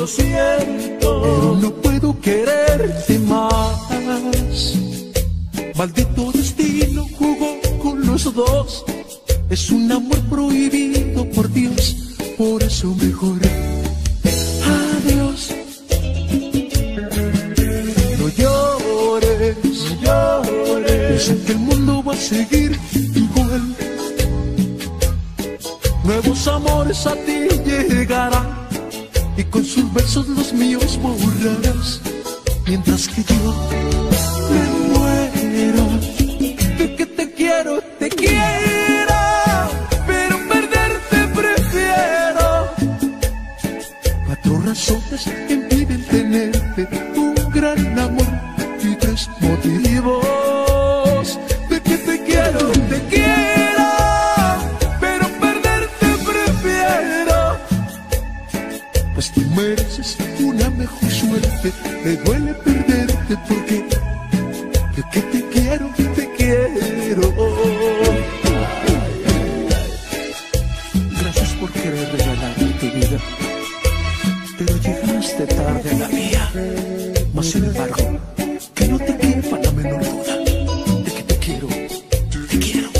lo siento, pero no puedo quererte más. Maldito destino jugó con los dos, es un amor prohibido por Dios, por eso mejor adiós. No llores, no llores, sé que el mundo va a seguir igual. Nuevos amores a ti llegarán y con sus versos los míos borrarás, mientras que yo me muero de que te quiero, te quiero, pero perderte prefiero. Cuatro razones que impiden tenerte, un gran amor y tres motivos de que te quiero, te quiero. Mereces una mejor suerte, me duele perderte porque de que te quiero, te quiero. Gracias por querer regalarme tu vida, pero llegaste tarde a la mía. Mas sin embargo, que no te quepa la menor duda de que te quiero, te quiero.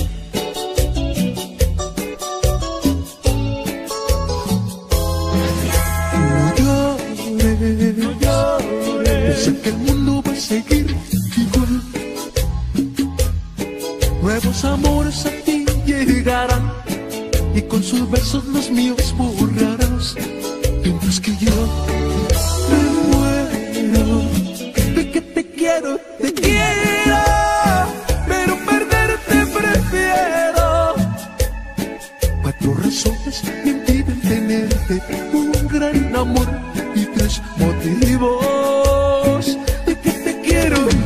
Sé que el mundo va a seguir igual. Nuevos amores a ti llegarán y con sus versos los míos borrarás, mientras que yo me muero de que te quiero, pero perderte prefiero. Cuatro razones me impiden tenerte, un gran amor y tres motivos.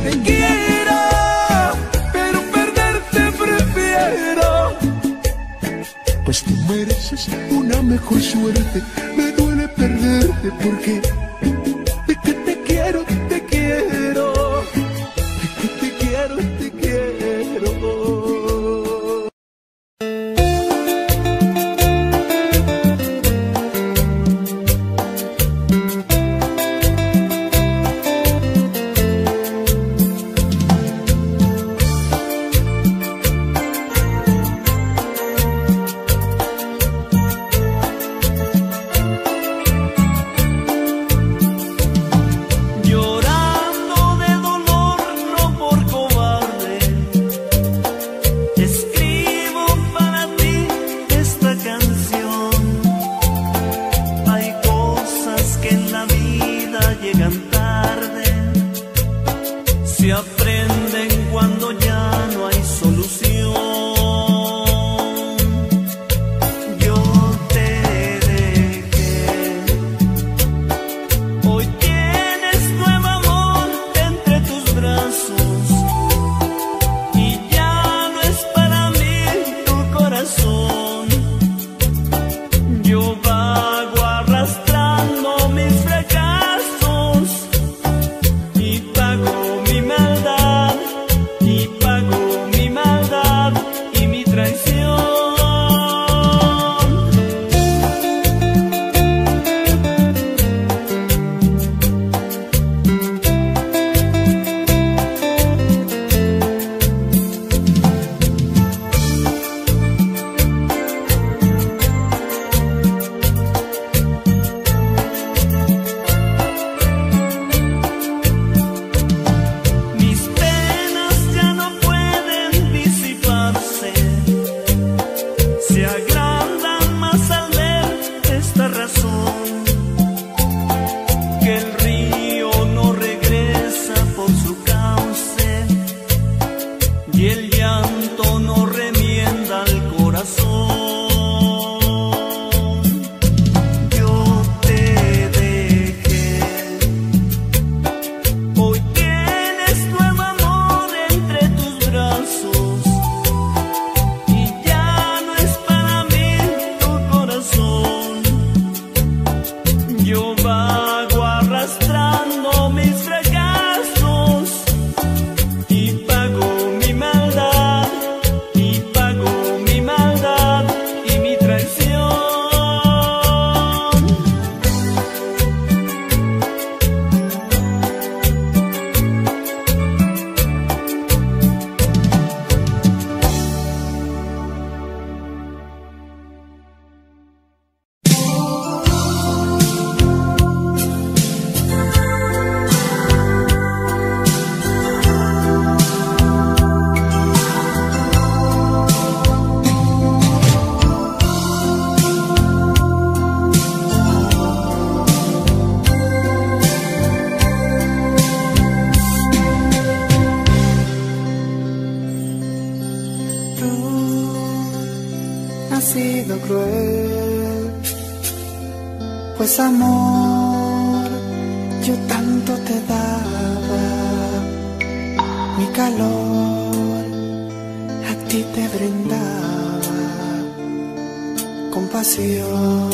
Te quiero, pero perderte prefiero. Pues tú mereces una mejor suerte, me duele perderte porque de que te quiero, te quiero. De que te quiero, te quiero. Mis fracasos y pago mi maldad. ha sido cruel, pues amor yo tanto te daba, mi calor a ti te brindaba, con pasión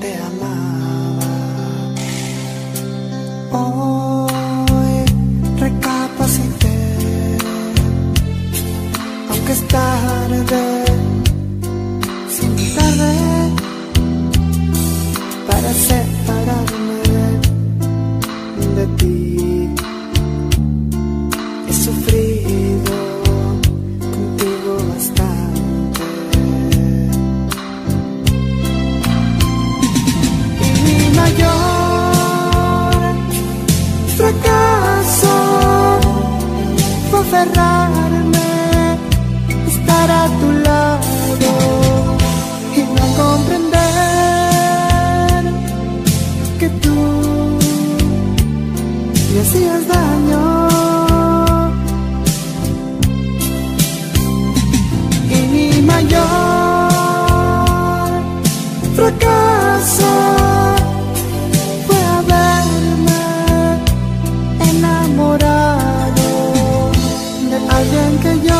te amaba. Hoy recapacité, aunque es tarde, sin tarde para separarme de ti. He sufrido contigo bastante. Mi mayor fracaso fue aferrarme, estar a tu lado y no comprender que tú me hacías daño. Y mi mayor fracaso fue haberme enamorado de alguien que yo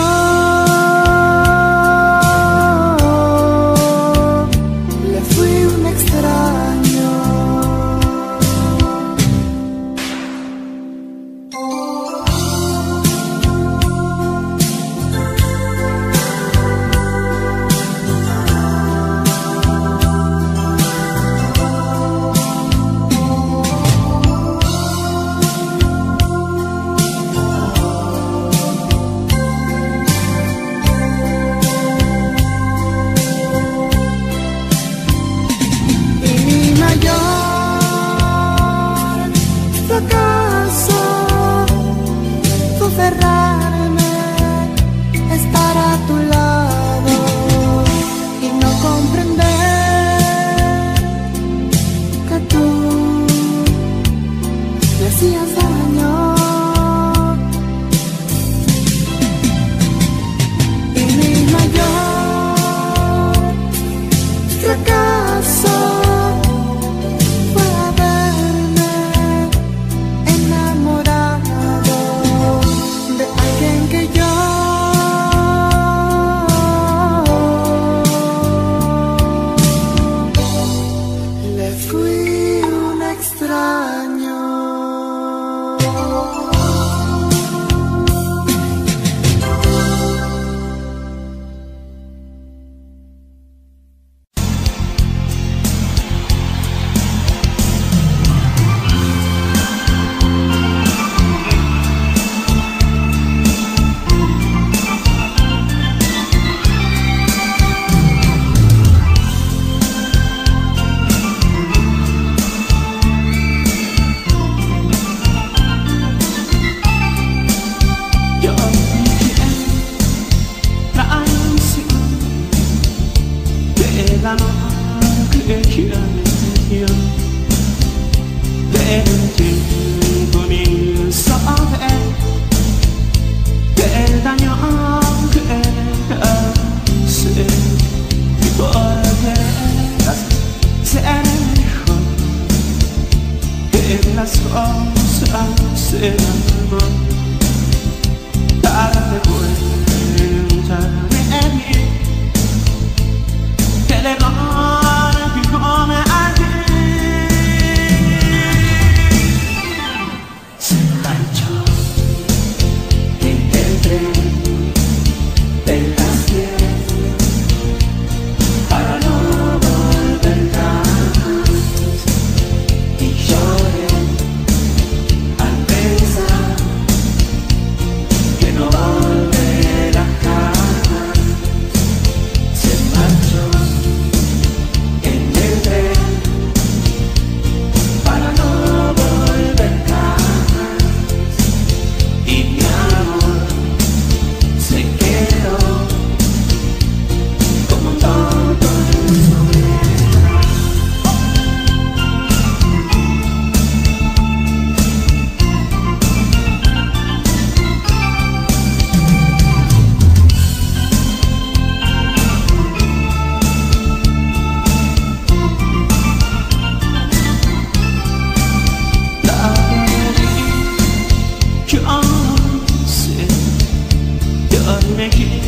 me quiero en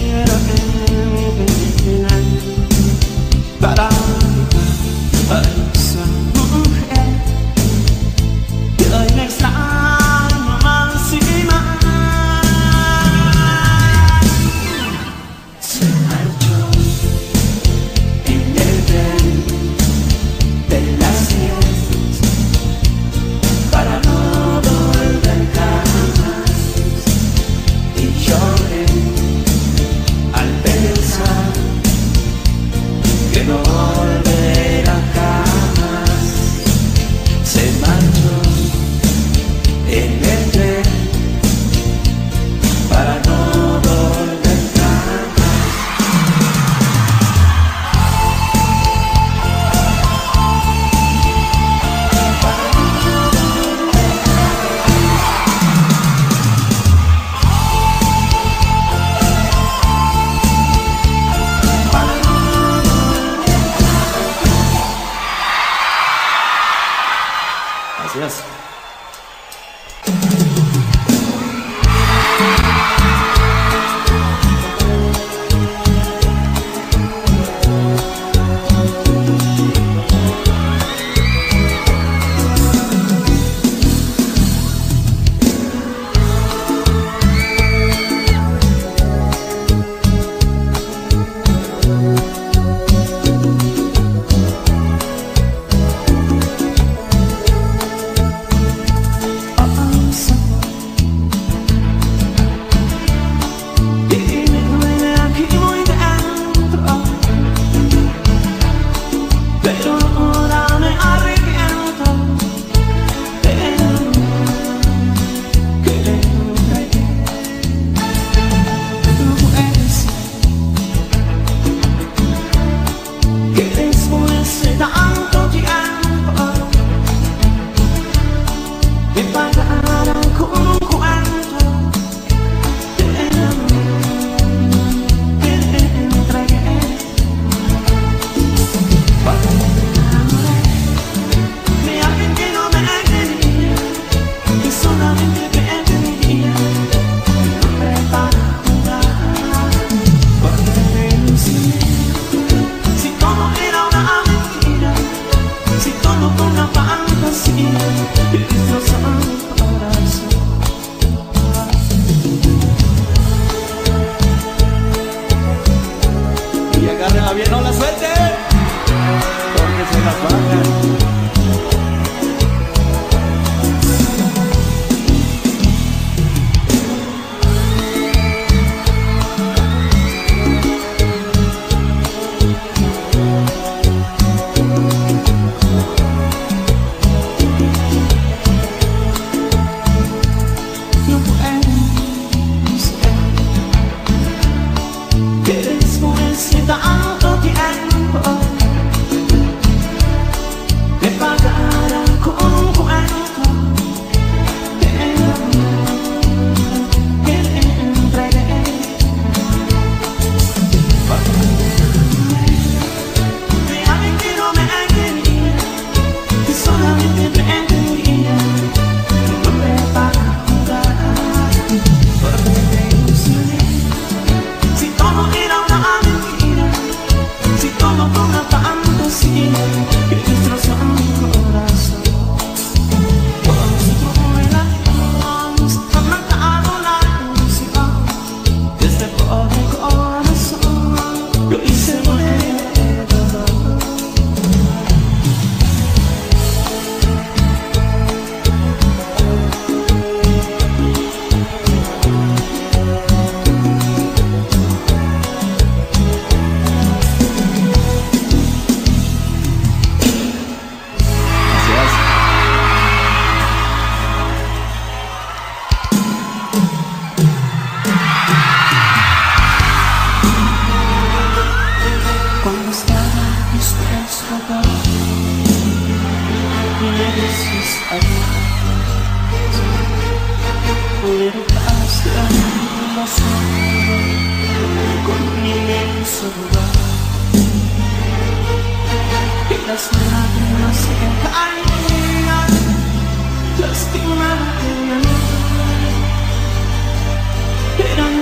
mi vida para olvidar a esa mujer que hoy me extraño más y más. Se marchó en el tren de las 10 para no volver jamás, y yo que no volverá jamás. Se marchó en el tren para no volver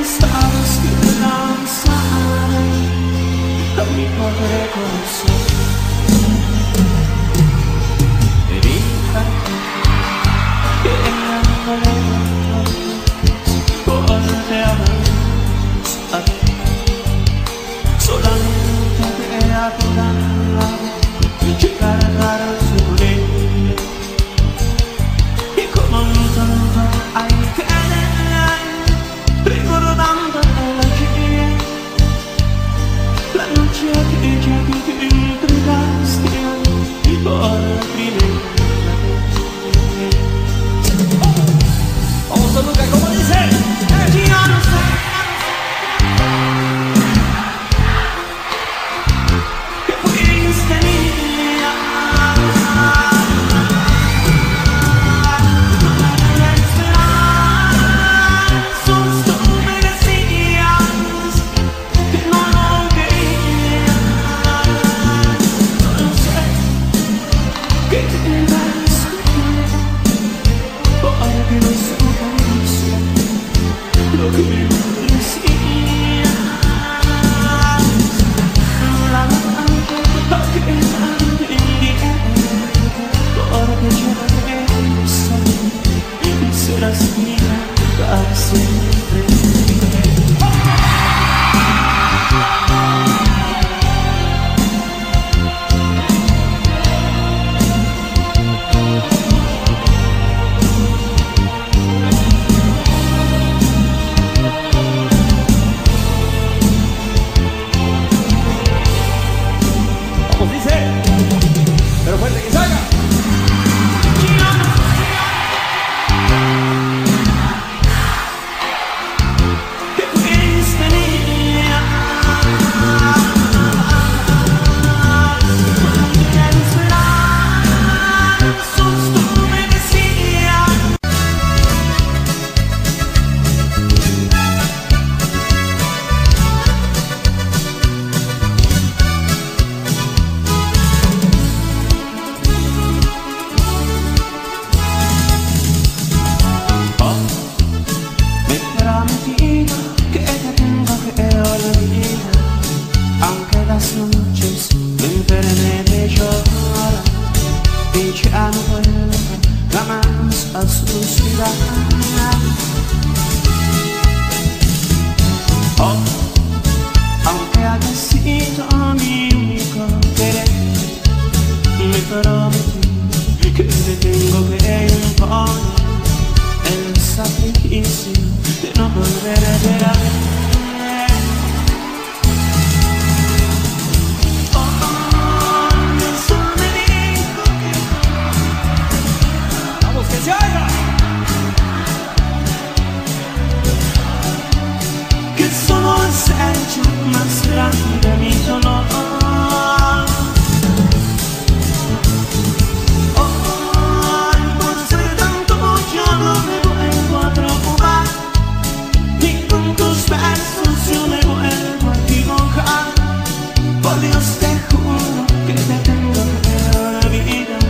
Stars aunque hagas sitio a mi único querer, me prometí que te tengo que imponer el sacrificio de no volver a llorar. Más grande mi dolor. Hoy por ser tanto yo no me vuelvo a preocupar, ni con tus besos yo me vuelvo a dibujar. Por Dios te juro que te tengo que olvidar.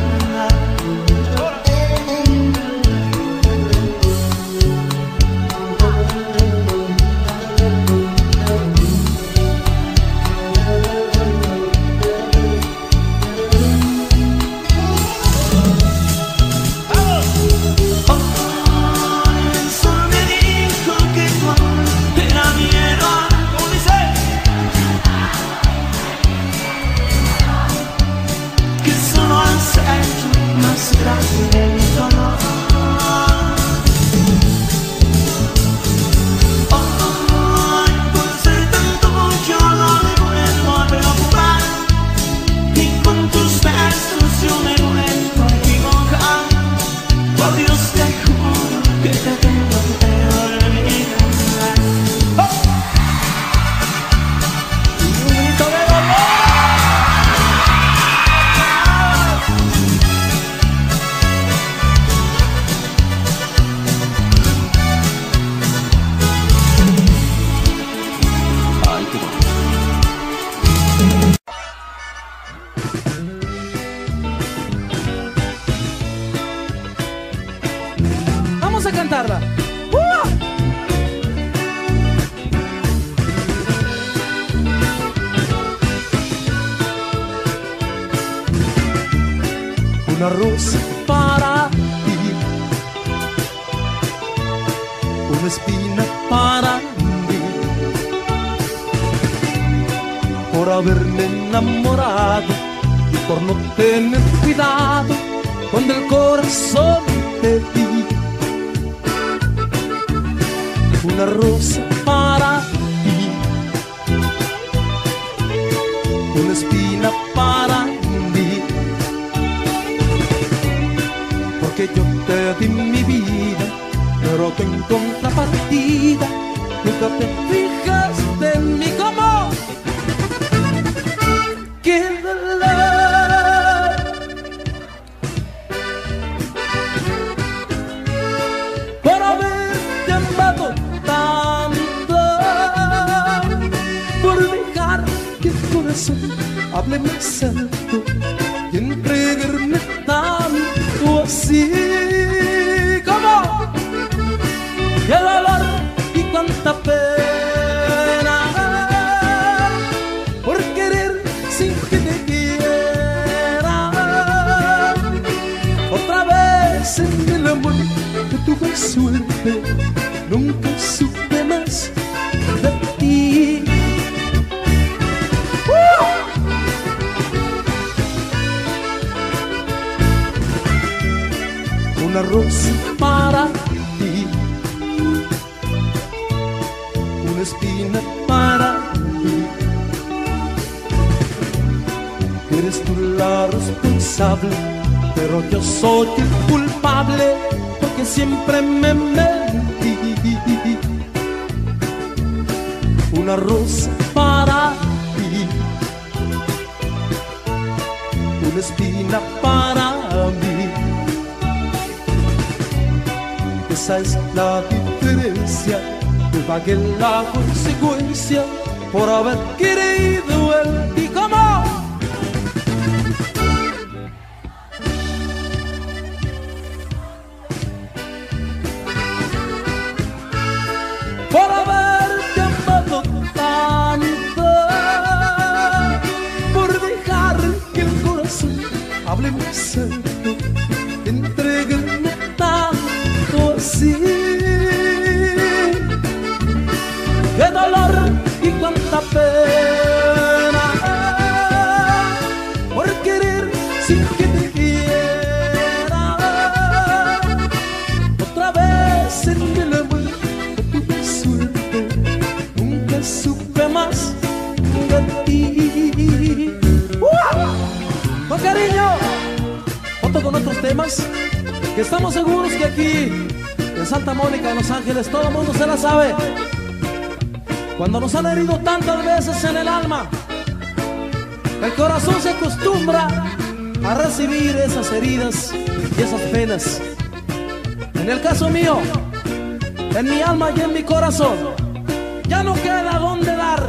Una rosa para ti, una espina para mí, por haberme enamorado y por no tener cuidado cuando el corazón te di. Una rosa para ti, una espina para mí, porque yo te di mi vida, pero tú en contrapartida nunca te fijaste en mí como que hábleme santo y entregarme tanto así como el dolor y cuánta pena por querer sin que te quiera. Otra vez en el amor que tuve suerte, nunca supe más de ti. Una rosa para ti, una espina para mí, eres tú la responsable, pero yo soy el culpable porque siempre me mentí. Una rosa para ti, una espina para mí, esa es la diferencia, te pagué la consecuencia por haber querido el ti como. Por haberte amado tanto, por dejar que el corazón hable muy santo, entregarme tanto. Sí, que no dolor y cuánta pena, por querer sin que te quiera. Otra vez en el amor de tu insulto, nunca supe más de ti. Con cariño, junto con otros temas que estamos seguros que aquí en Santa Mónica, en Los Ángeles, todo el mundo se la sabe. Cuando nos han herido tantas veces en el alma, el corazón se acostumbra a recibir esas heridas y esas penas. En el caso mío, en mi alma y en mi corazón, ya no queda dónde dar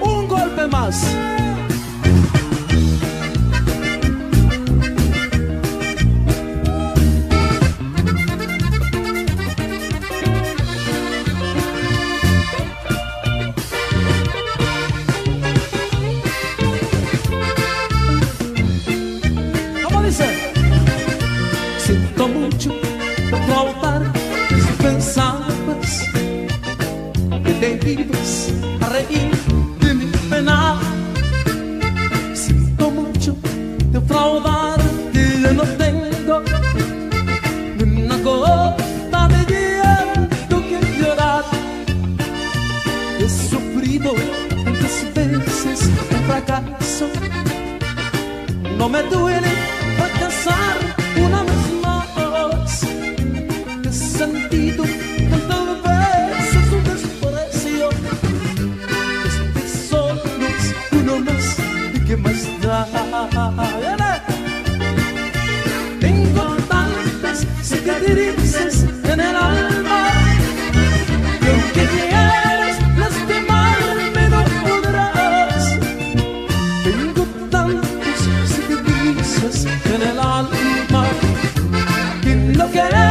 un golpe más. Siento mucho faltar si pensabas que te ibas a reír de mi pena. Siento mucho defraudar que yo no tengo ni una gota de llanto que llorar. He sufrido tantas veces un fracaso, no me duele fracasar una vez. Sentido tantas veces un desprecio, estoy solo, uno más y qué más da. Tengo tantas cicatrices en el alma que aunque quieras lastimarme no podrás. Tengo tantas cicatrices en el alma que no querés más.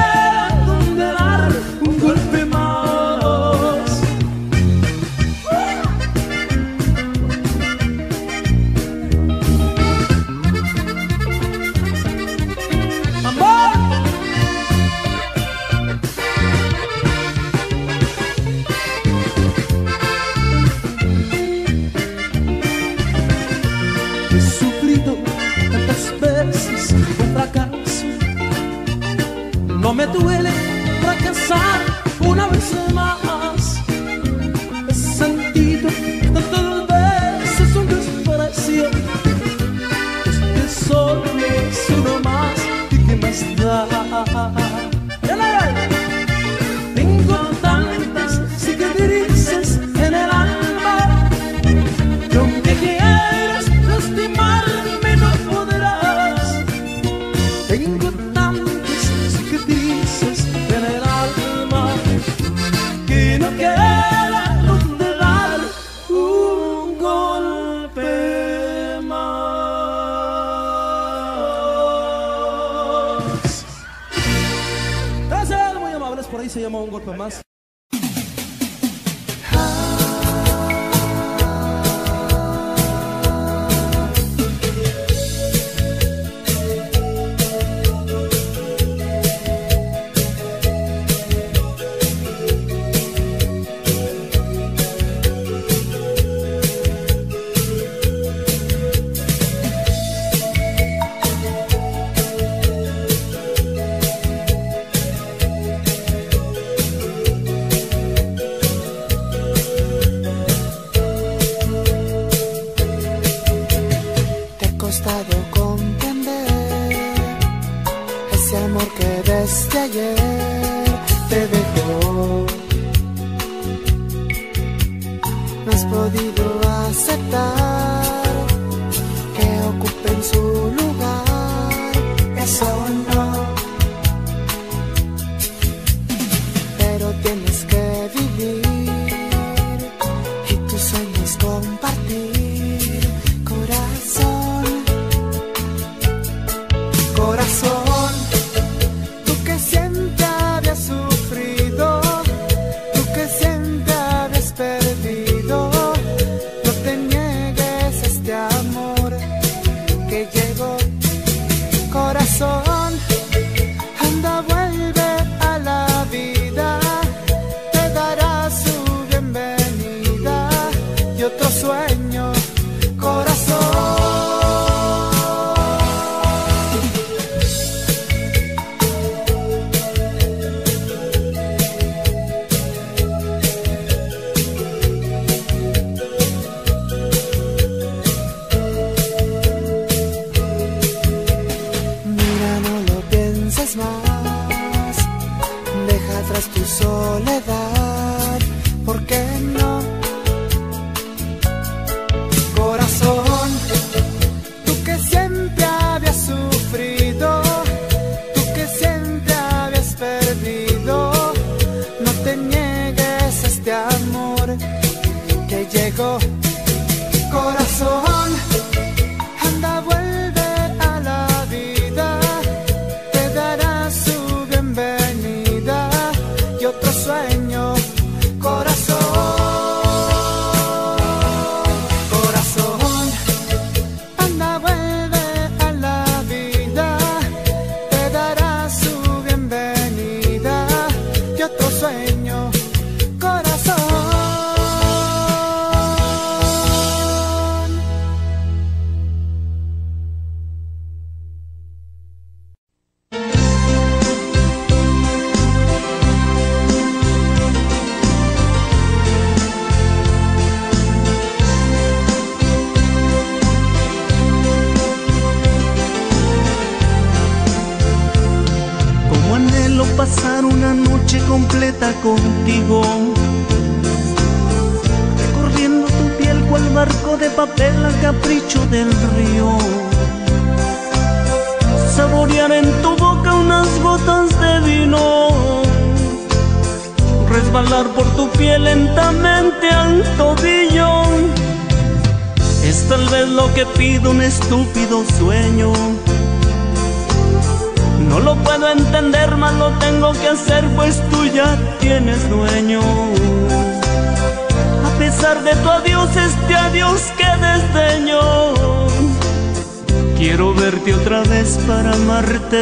Corazón, anda, vuelve a la vida, y otro sueño, corazón.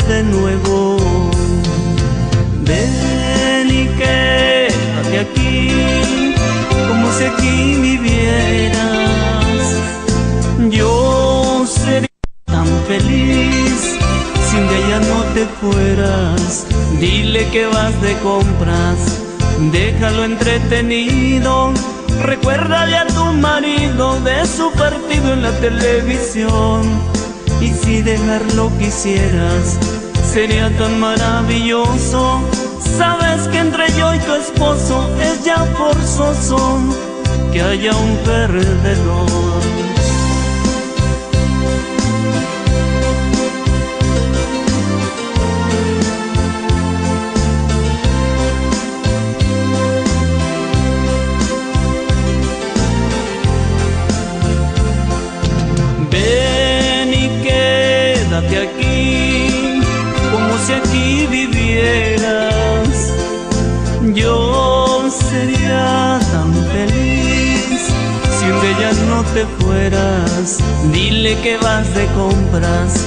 De nuevo, ven y quédate aquí, como si aquí vivieras. Yo sería tan feliz si de allá no te fueras. Dile que vas de compras, déjalo entretenido. Recuérdale a tu marido de su partido en la televisión. Y si dejarlo quisieras, sería tan maravilloso. Sabes que entre yo y tu esposo es ya forzoso que haya un perdedor. Te fueras, dile que vas de compras,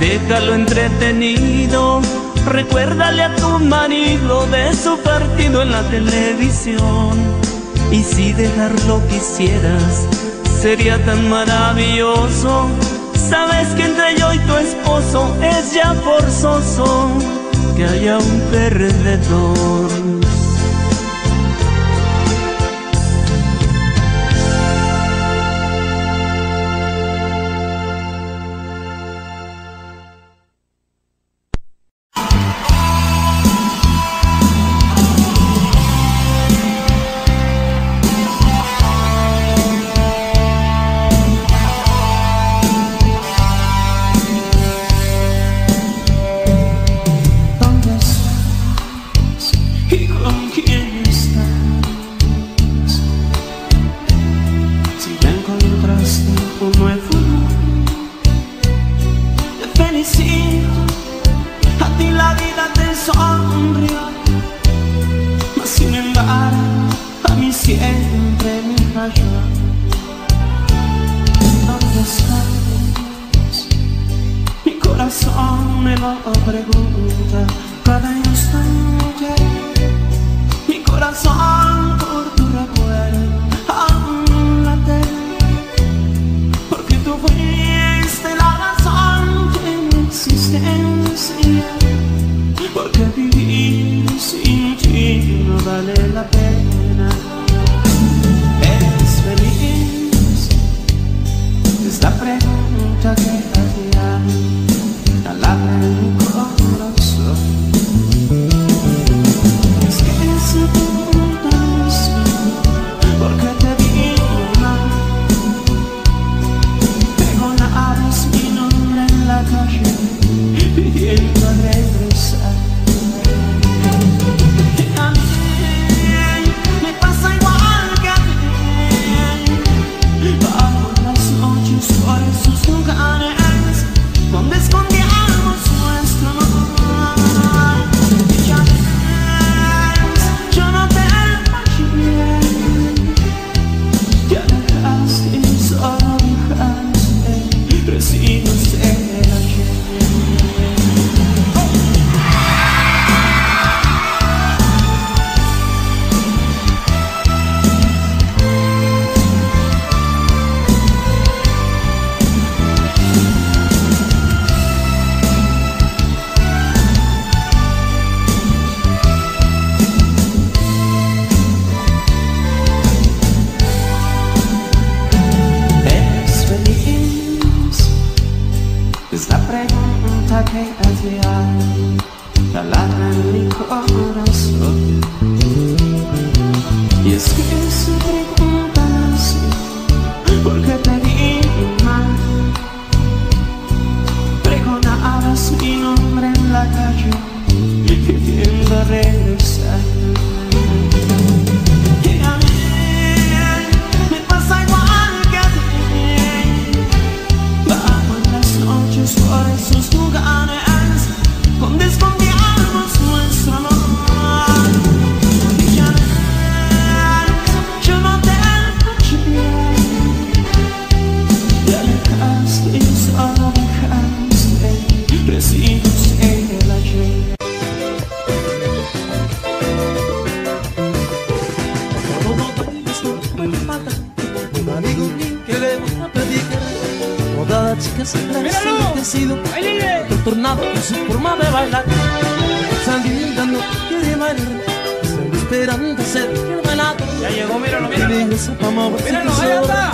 déjalo entretenido. Recuérdale a tu marido de su partido en la televisión. Y si dejarlo quisieras, sería tan maravilloso. Sabes que entre yo y tu esposo es ya forzoso que haya un perdedor. Corazón por tu recuerdo aún late. mata, un amigo mío que le gusta predicar. Rodada de chicas blancas enloquecido, tornado en su forma de bailar. Sandinita no quiere bailar, se esperando ser el bailador. Ya llegó, míralo, míralo. Míralo, ahí anda.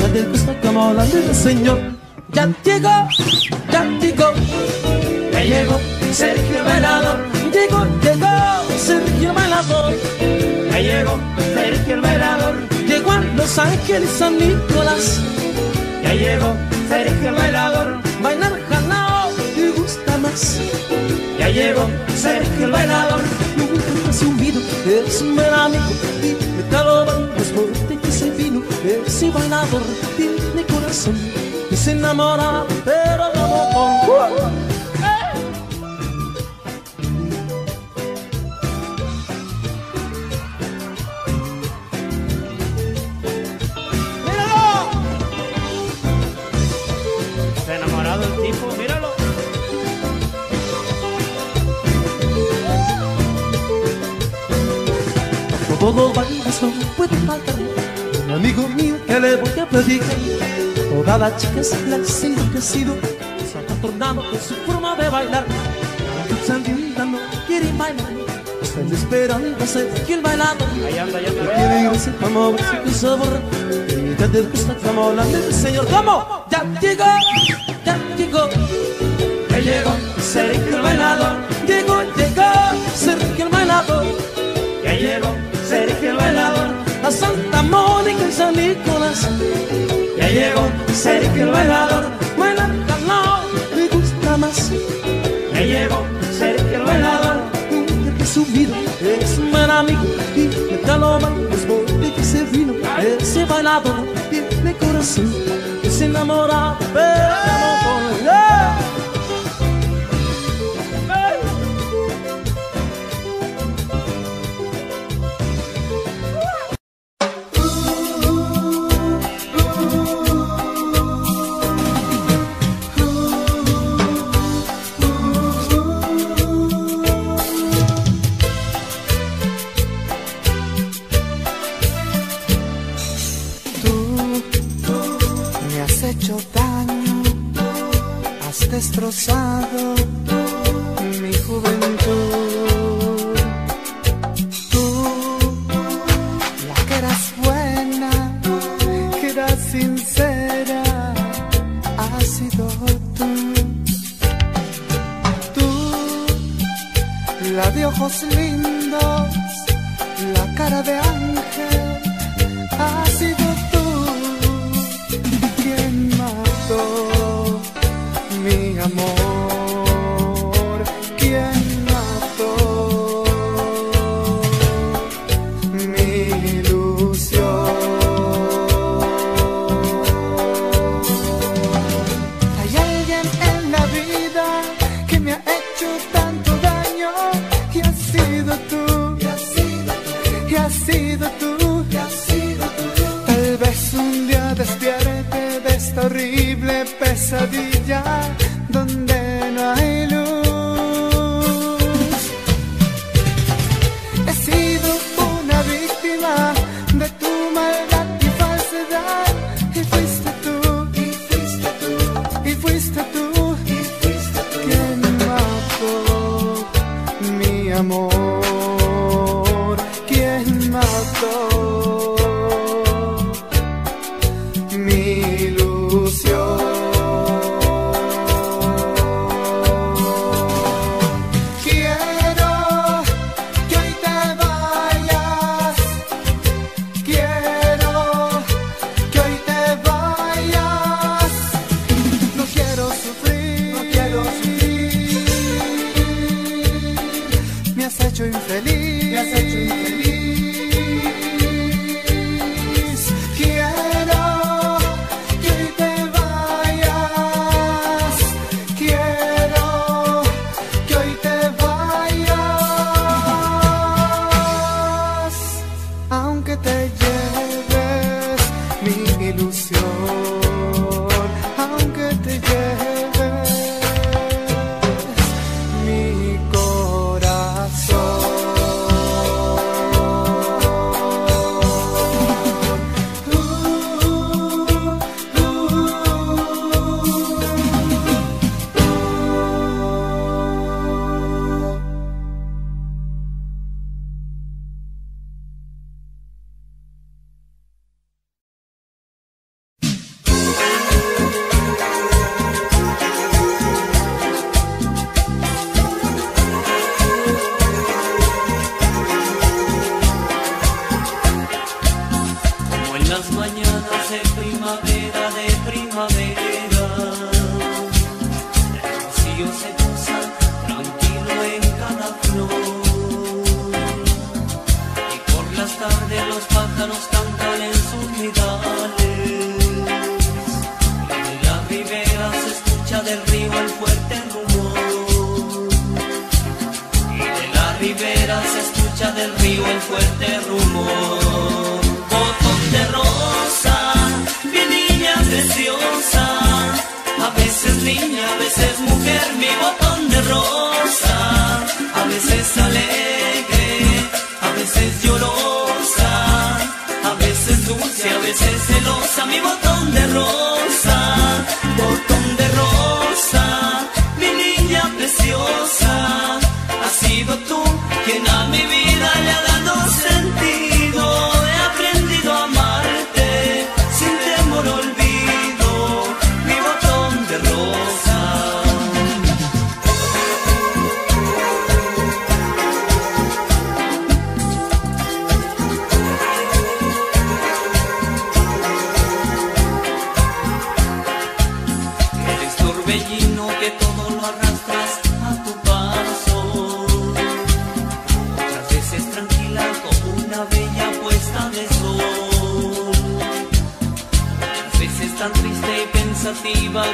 Ya te gusta como la del Señor. Ya llegó, ya llegó. Ya llegó Sergio el Bailador. Llegó, llegó Sergio el Bailador. Ya llegó Sergio el Bailador. Llegó a Los Ángeles, San Nicolás. Ya llegó Sergio el Bailador. Bailar jalao te gusta más. Ya llegó Sergio el Bailador. Nunca has subido, eres un buen amigo. Dime te lo van, pues ponte que se vino. Eres un bailador, tiene corazón. Es enamorado, pero no con. Todo bailas no puede faltar, un amigo mío que le voy a pedir. Toda la chica se la ha enloquecido, se está tornando con su forma de bailar. La sandinita no quiere bailar, están esperando a ser quien bailado. Ahí anda, ya anda. Quiere irse para moverse con sabor, y ya te gusta como la del Señor. ¿Cómo? Ya llegó, ya llegó. Ya llegó Sergi el Bailador. Llegó, llegó Sergi el Bailador. Ya llegó Sergio el Bailador, a Santa Mónica y San Nicolás. Ya llegó Sergio el Bailador, baila calao, me gusta más. Ya llegó Sergio el Bailador, nunca te he subido, eres un buen amigo. Y que te lo mandes, porque que se vino. Ese bailador tiene corazón, es enamorado, pero no con él. mañanas de primavera, el rocío se posa tranquilo en cada flor, y por las tardes los pájaros cantan en sus nidales, en la ribera se escucha del río el fuerte rumor, y de la ribera se escucha del río el fuerte rumor. Botón de rosa, mi niña preciosa, a veces niña, a veces mujer, mi botón de rosa, a veces alegre, a veces llorosa, a veces dulce, a veces celosa, mi botón de rosa, botón de rosa, mi niña preciosa, has sido tú quien a mi vida le ha dado sentido.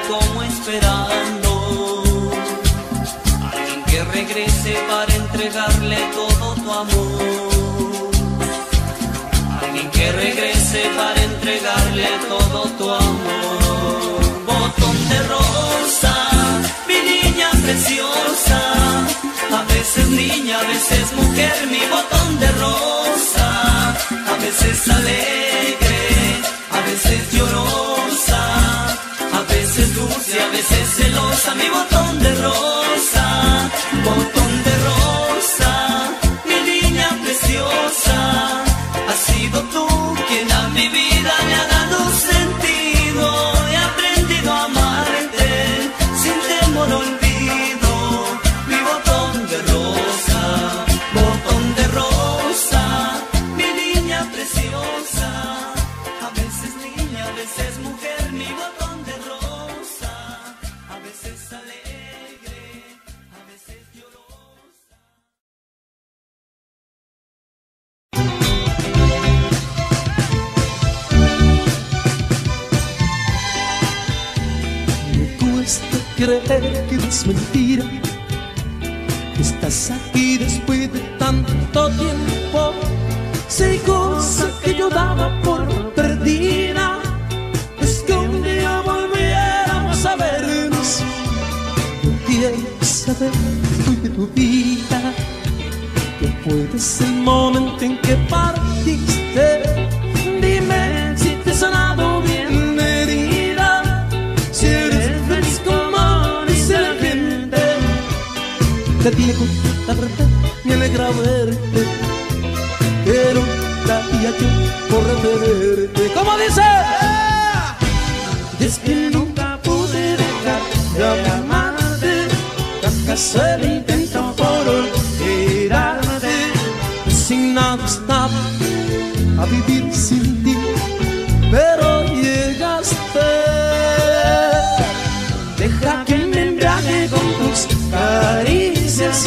Como esperando alguien que regrese para entregarle todo tu amor, alguien que regrese para entregarle todo tu amor. Botón de rosa, mi niña preciosa, a veces niña, a veces mujer, mi botón de rosa, a veces alegre, a veces llorosa, a veces dulce, a veces celosa, mi botón de rosa, mi niña preciosa, has sido tú quien a mi vida le ha dado sentido, he aprendido a amarte, sin temor olvido, mi botón de rosa, mi niña preciosa, a veces niña, a veces mujer, mi botón. Creer que es mentira, estás aquí después de tanto tiempo. Sé cosa que yo daba por perdida, es que un día volviéramos a vernos. Yo quiero saber de tu vida, que fue desde el momento en que partiste. Dime si te he sonado bien. Te digo la verdad, me alegra verte, pero daría yo por reverte. ¿Cómo dice? Es que nunca pude dejar de amarte, nunca se me intentó por olvidarte. Resignado estaba a vivir sin ti, pero llegaste. Deja que me embriague con tus caricias,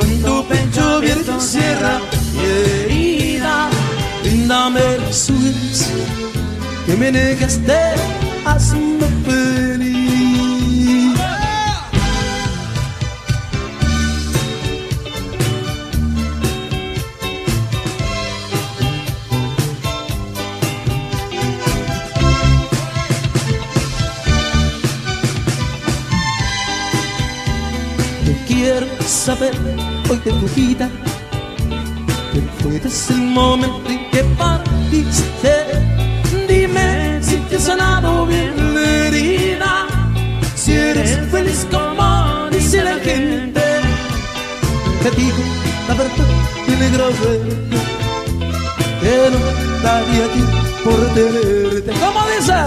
con tu pecho abierto cierra mi herida. Brindame los ojos que me negaste, hazme feliz. Saber hoy de tu vida, que fue desde el momento en que partiste. Dime si te he sonado bien la herida, si eres feliz como dice la gente. Te digo la verdad, me alegro verte, que no daría ti por tenerte. ¿Cómo dice?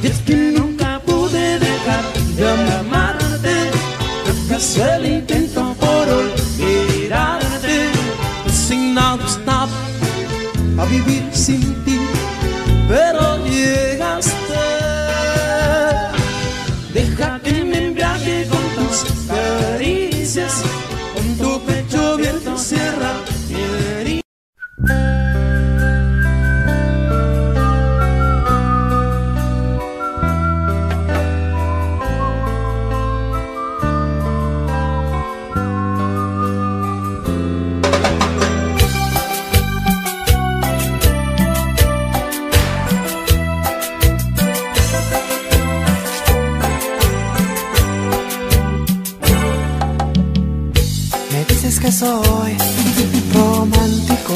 Y es que nunca pude dejar de amarte, el intento por olvidarte, resignado estaba a vivir sin ti. que soy romántico,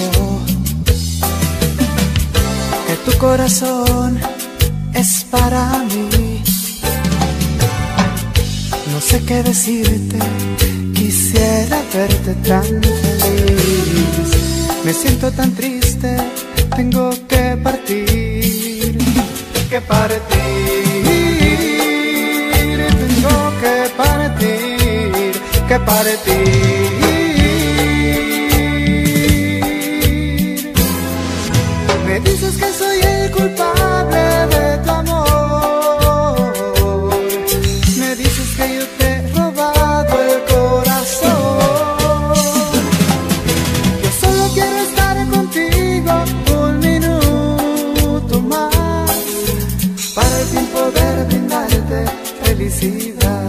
que tu corazón es para mí. No sé qué decirte, quisiera verte tan feliz. Me siento tan triste, tengo que partir, que partir. Tengo que partir, que partir. Me dices que soy el culpable de tu amor, me dices que yo te he robado el corazón. Yo solo quiero estar contigo un minuto más, para el fin poder brindarte felicidad.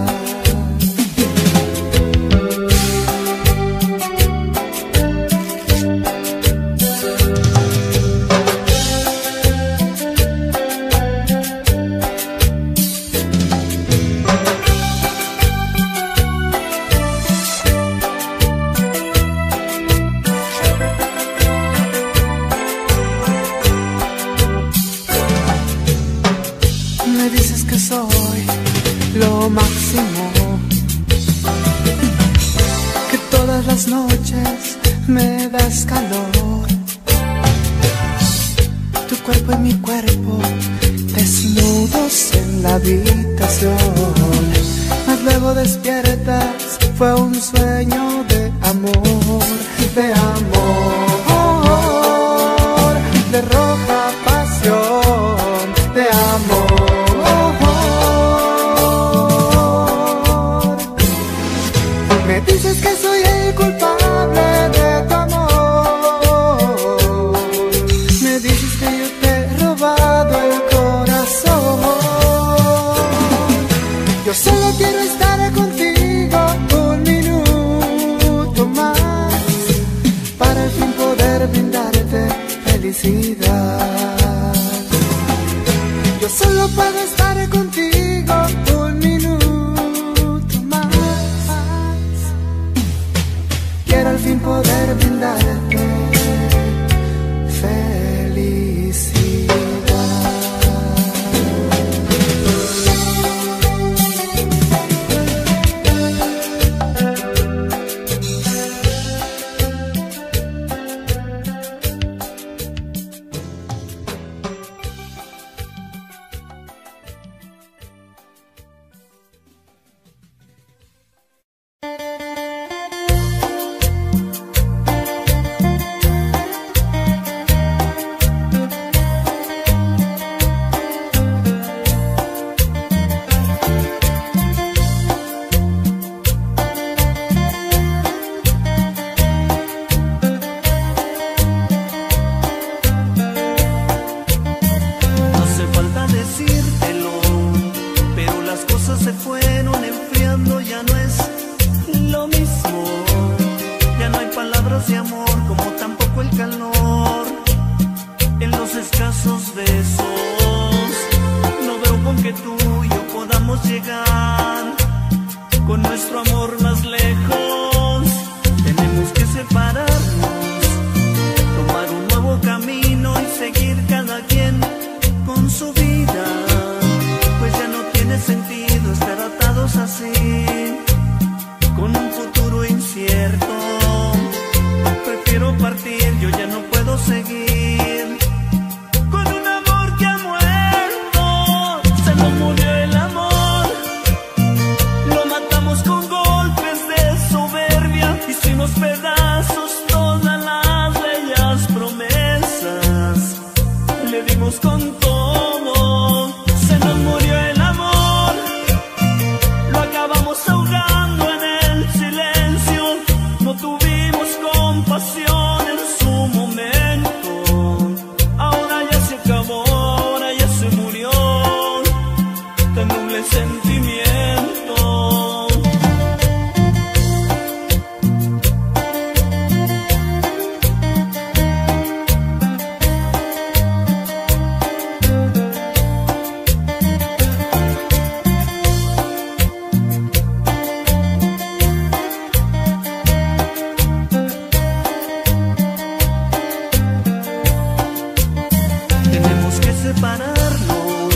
separarnos,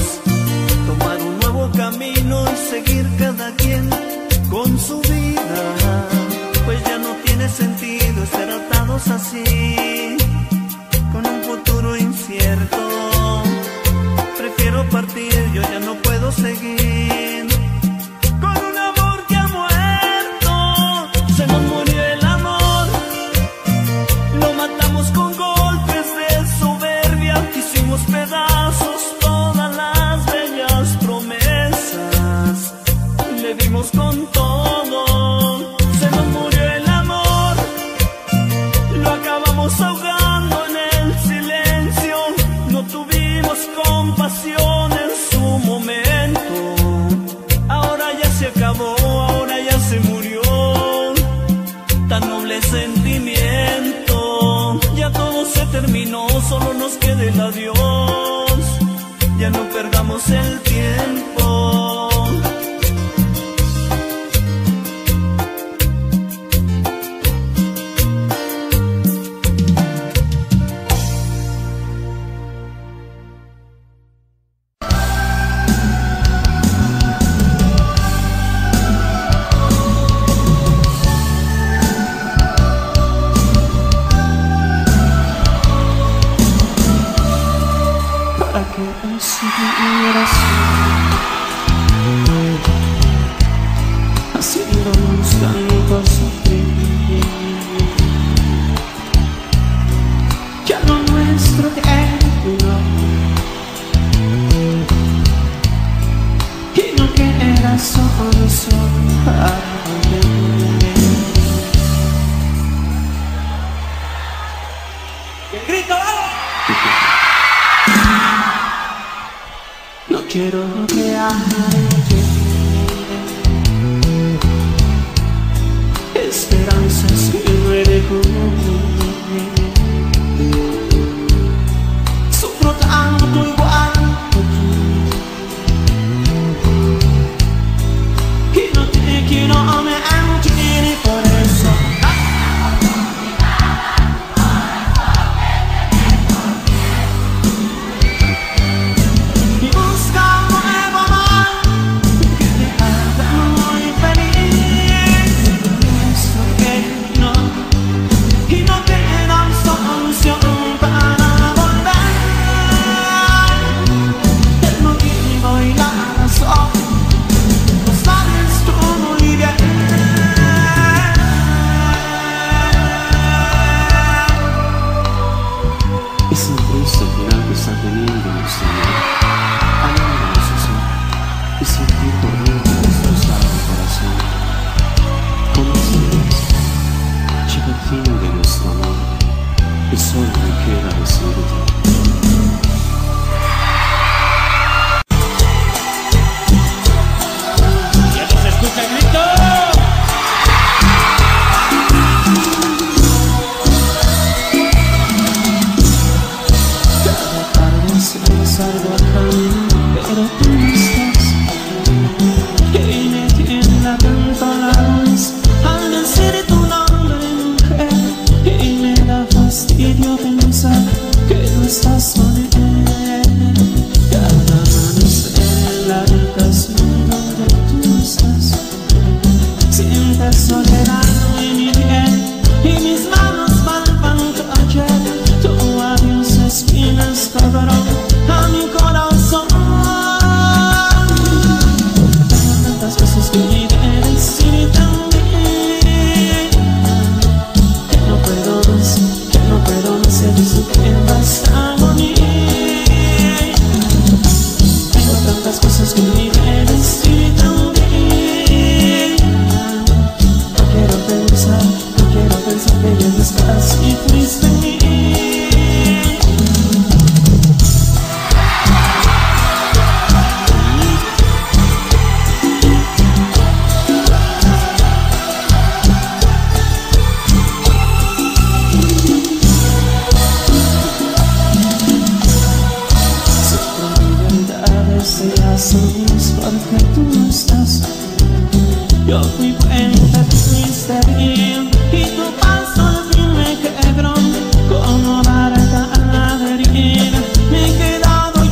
tomar un nuevo camino y seguir cada quien con su vida, pues ya no tiene sentido estar atados así, con un futuro incierto. Prefiero partir, yo ya no puedo seguir. Solo nos queda el adiós, ya no perdamos el tiempo.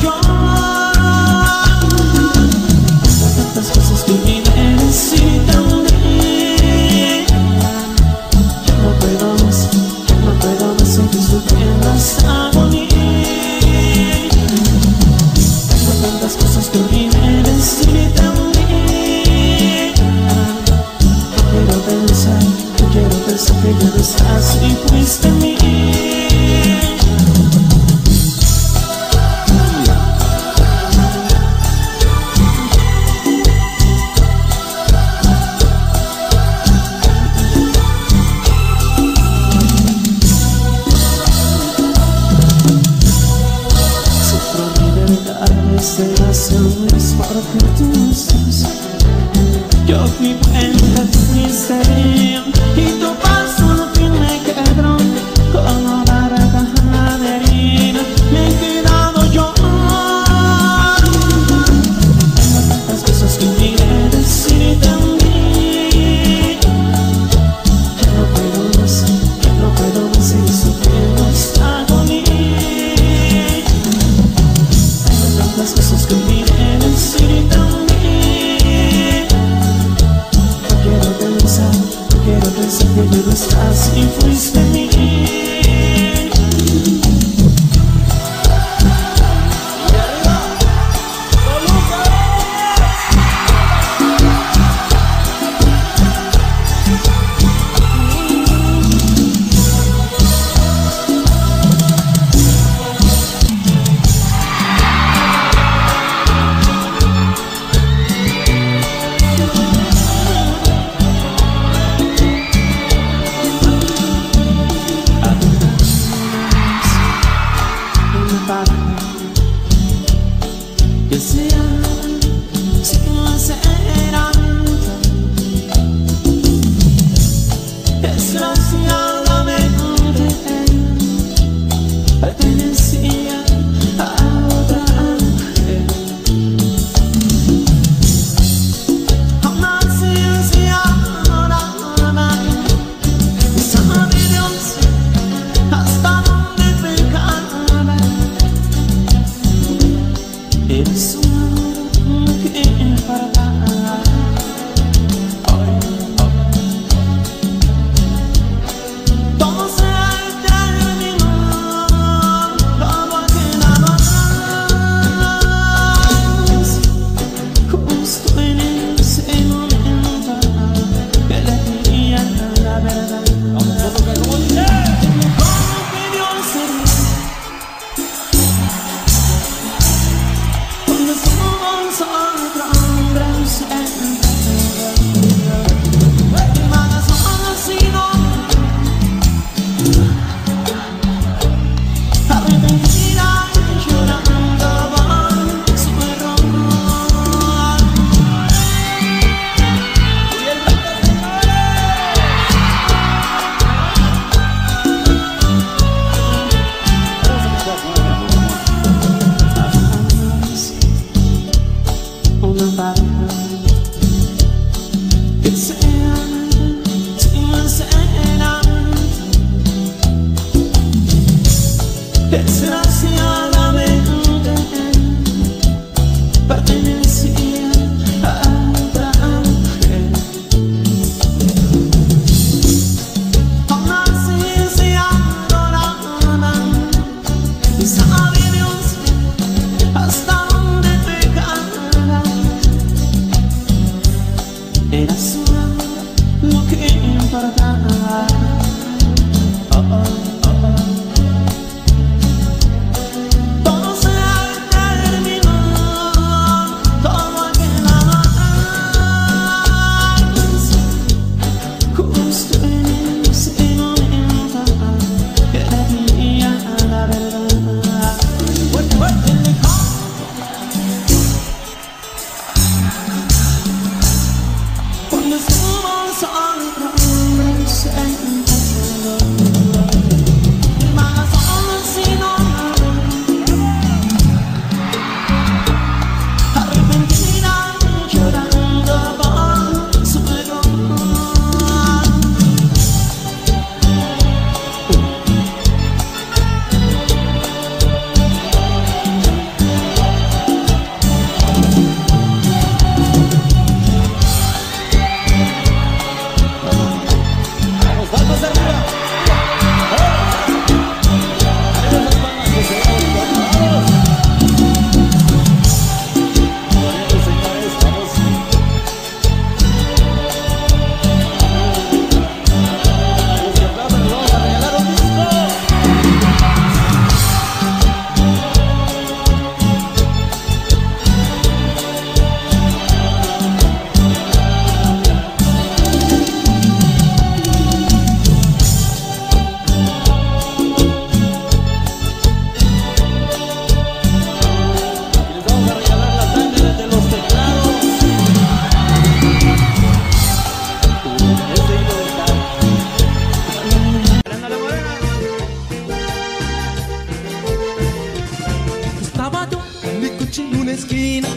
Yo Cuando somos otro hombre. noche en una esquina,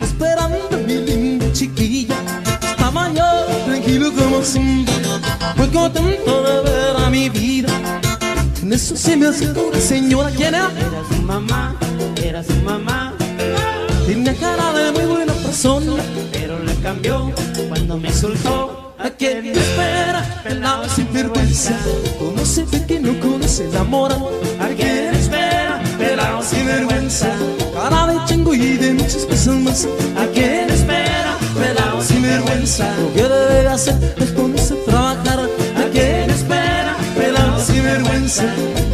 esperando a mi linda chiquilla. Estaba yo tranquilo como siempre, muy contento de ver a mi vida. En eso se me acercó una señora. ¿Quién era? Era su mamá, era su mamá. Tenía cara de muy buena persona, pero la cambió cuando me soltó. ¿A quién me espera? Pelado sin vergüenza, conoce que no conoce el amor. ¿A quién espera? Pelado sin vergüenza, cara de chango y de muchas cosas más. ¿A quién espera? Pelado sin vergüenza, lo que debe hacer es ponerse a trabajar. ¿A quién espera? Pelado sin vergüenza,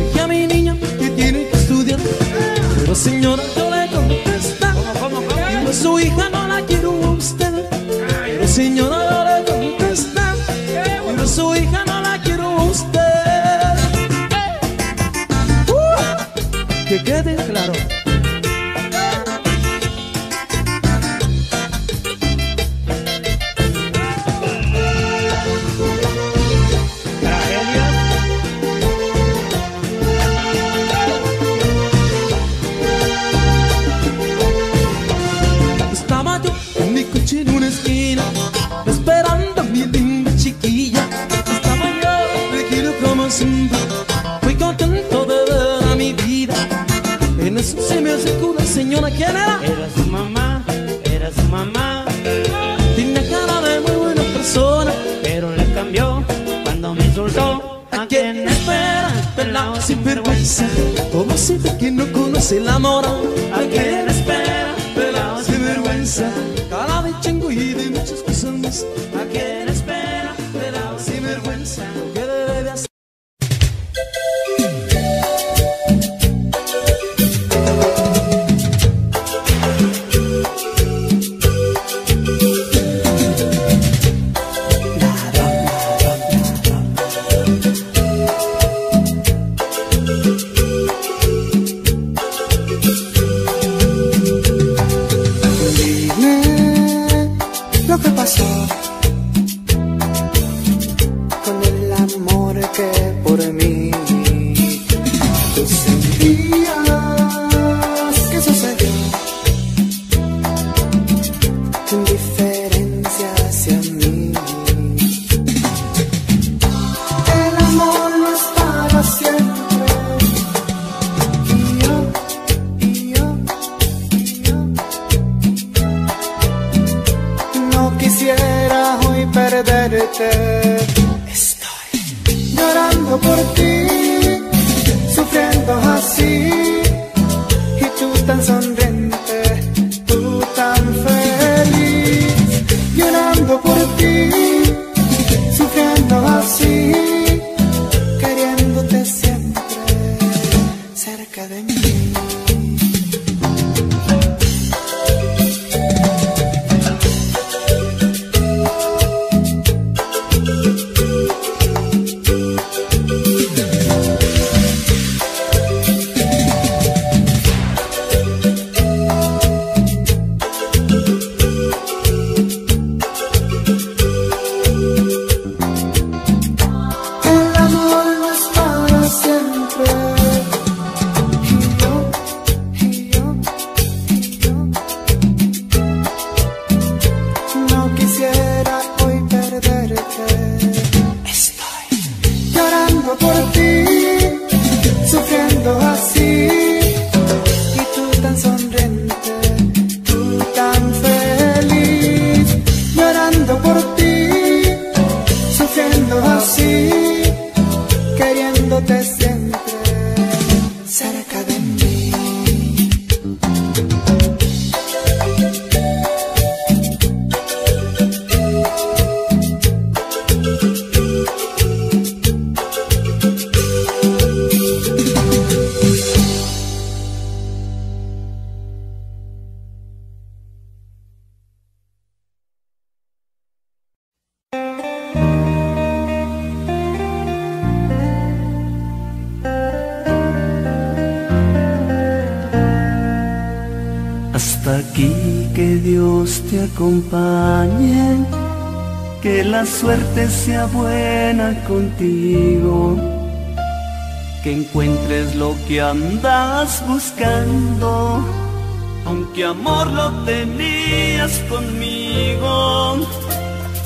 dije a mi niña que tiene que estudiar. Pero señora, yo le contesta, no, su hija no la quiero a usted. Pero señora, yo le contesta, pero su hija no la quiero a usted. Que quede claro. Estaba yo en mi coche en una esquina, esperando a mi linda chiquilla. Estaba yo tranquilo como siempre, muy contento de ver a mi vida. En eso se me acercó una señora. ¿Quién era? Era su mamá, era su mamá. Tenía cara de muy buena persona, pero la cambió cuando me insultó. ¿A quién espera? Pelado sin vergüenza, como se ve que no conoce el amor. ¿A quién espera? Pelado sin vergüenza, cara de chango y de muchas cosas más. ¿A quién espera? Pelado sin vergüenza, lo que debe de hacer. Acompañen, que la suerte sea buena contigo, que encuentres lo que andas buscando, aunque amor lo tenías conmigo,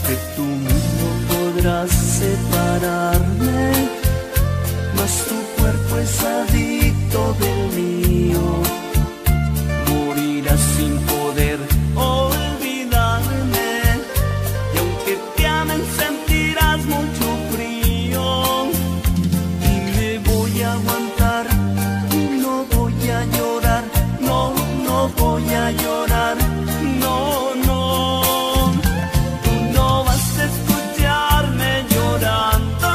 de tu mundo podrás separarme, mas tu cuerpo es adicto del mío, morirás sin poder olvidarme, y aunque te amen sentirás mucho frío, y me voy a aguantar, no voy a llorar, no, no voy a llorar, no, no, tú no vas a escucharme llorando,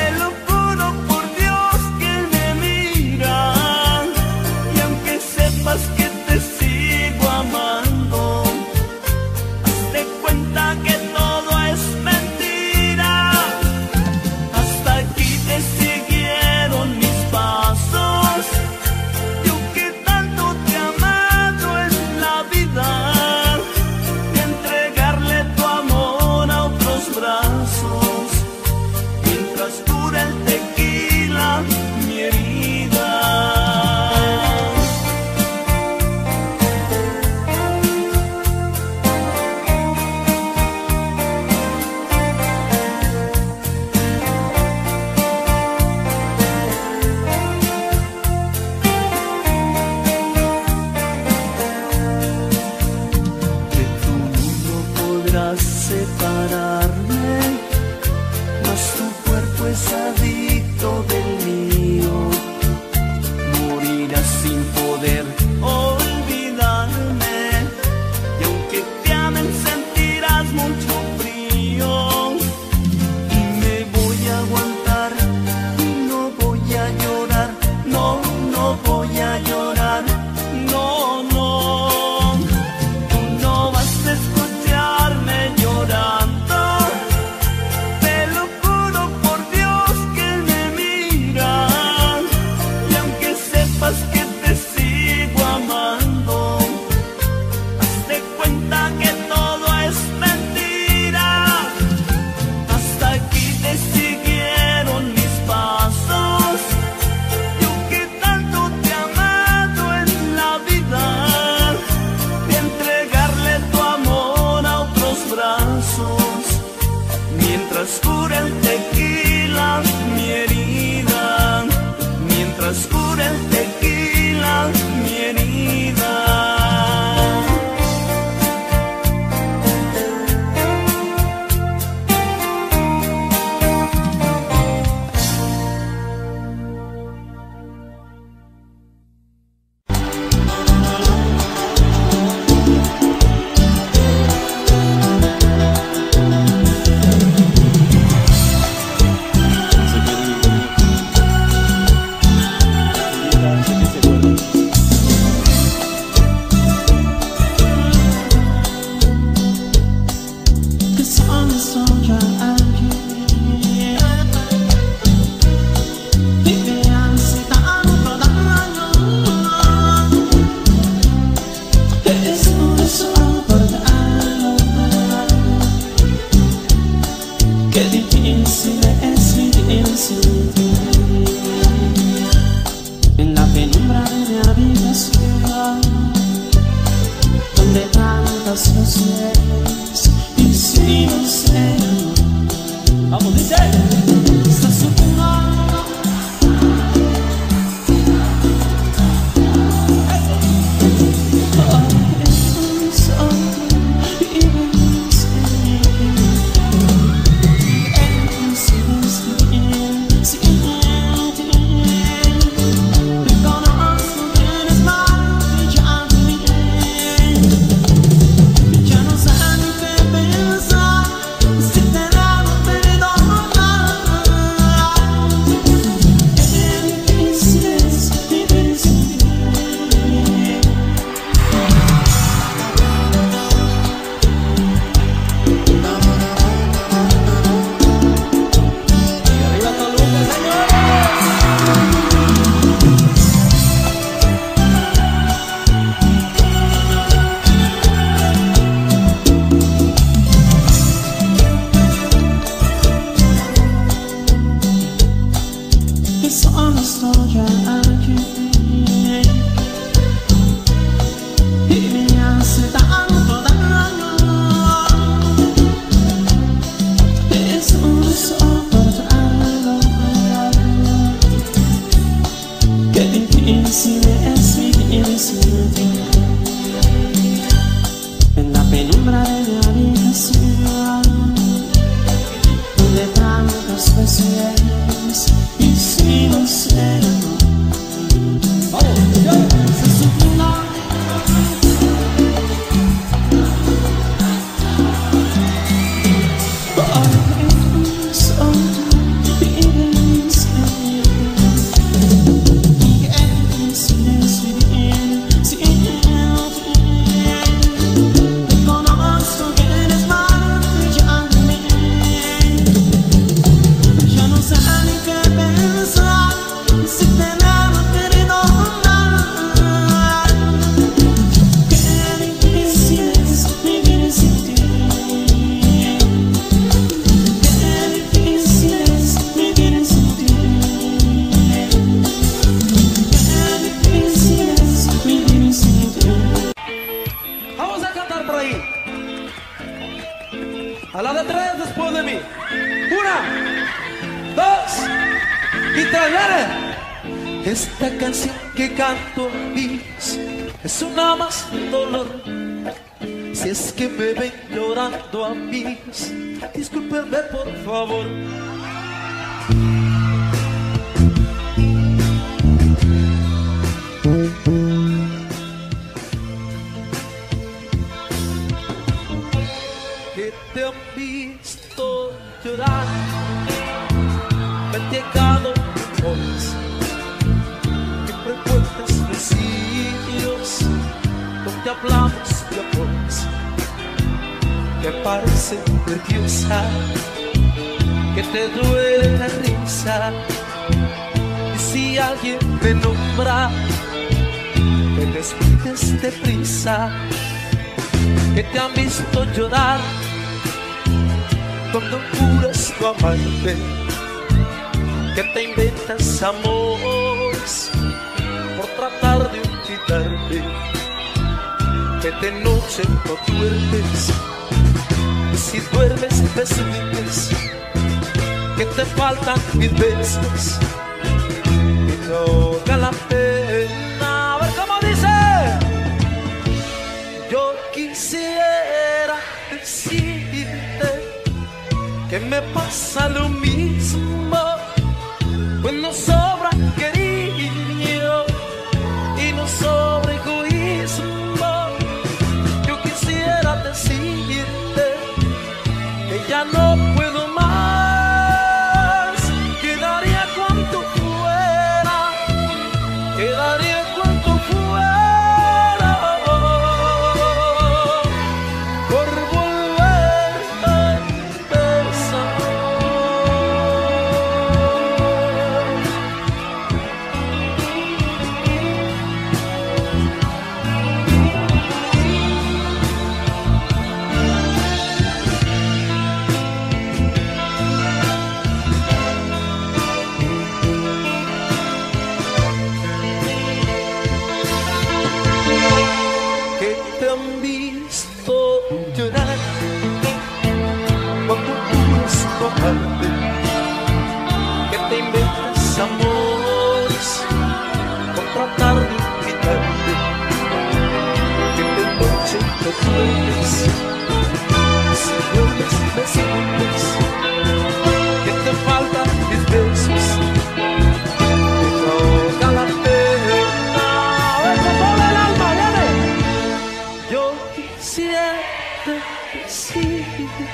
te lo juro por Dios que me mira, y aunque sepas que te sigo amando, hazte cuenta que todo es mentira, hasta aquí te siguieron mis pasos, yo que tanto te he amado en la vida, y entregarle tu amor a otros brazos, mientras dura el tequila mi herida. De tu mundo podrás separarme, mas tu cuerpo es adicto del mío, morirás sin poder olvidarme, y aunque te amen sentirás mucho frío, y me voy a aguantar, no voy a llorar, no, no voy a llorar, no, no, tú no vas a escucharme llorando, te lo juro por Dios que me mira, y aunque sepas que te sigo amando, hazte cuenta que todo es mentira, hasta aquí te siguieron mis pasos, yo que tanto te he amado en la vida, de entregarle tu amor a otros brazos, mientras cura el tequila mi herida, mientras cura el tequila mi herida. Cause I'm a soldier and you, baby I'm stand for the love. There is no soul for the love. Que difícil es vivir sin ti. En la penumbra de mi habitación, donde tantas luces. Y no sé, vamos, dice, está susurrando. Ya no sé. en la penumbra de mi habitación, donde tantas veces hicimos ser amor. Se sufrió por eso vives en mí, y es decidir si yo te conozco, que eres maravilla de mí. Yo no sé ni qué pensar, si te debo perdonar. Qué difícil es vivir sin ti, qué difícil es vivir sin ti, qué difícil es vivir sin ti. Vamos a cantar por ahí. A la de tres después de mí. 1, 2 y 3. Esta canción que canto es una más de dolor. Si es que me ven llorando a mí, discúlpenme por favor. Que te han visto llorar, me han llegado voces, que frecuentas mis sitios donde hablamos de amores que parecen nerviosa, que te duele la risa. Y si alguien me nombra, te despides de prisa. Que te han visto llorar cuando juras no amarte, que te inventas amores por tratar de olvidarme, que de noche no duermes, y si duermes me sueñas, que te faltan mil besos y te ahoga la pena. A ver cómo dice. Yo quisiera decirte que me pasa lo mismo, pues no sobra cariño y no sobra egoísmo. Yo quisiera decirte que ya no puedo más. Quedaría cuanto fuera, quedaría cuanto fuera por volverte a empezar. Que te han visto llorar cuando juras no amarte, que te inventas amores por tratar de olvidarte, que de noche no duermes, y si duermes me sientes, que te faltan mis besos, que te ahoga la pena. A ver, con todo el alma, llame. Yo quisiera decirte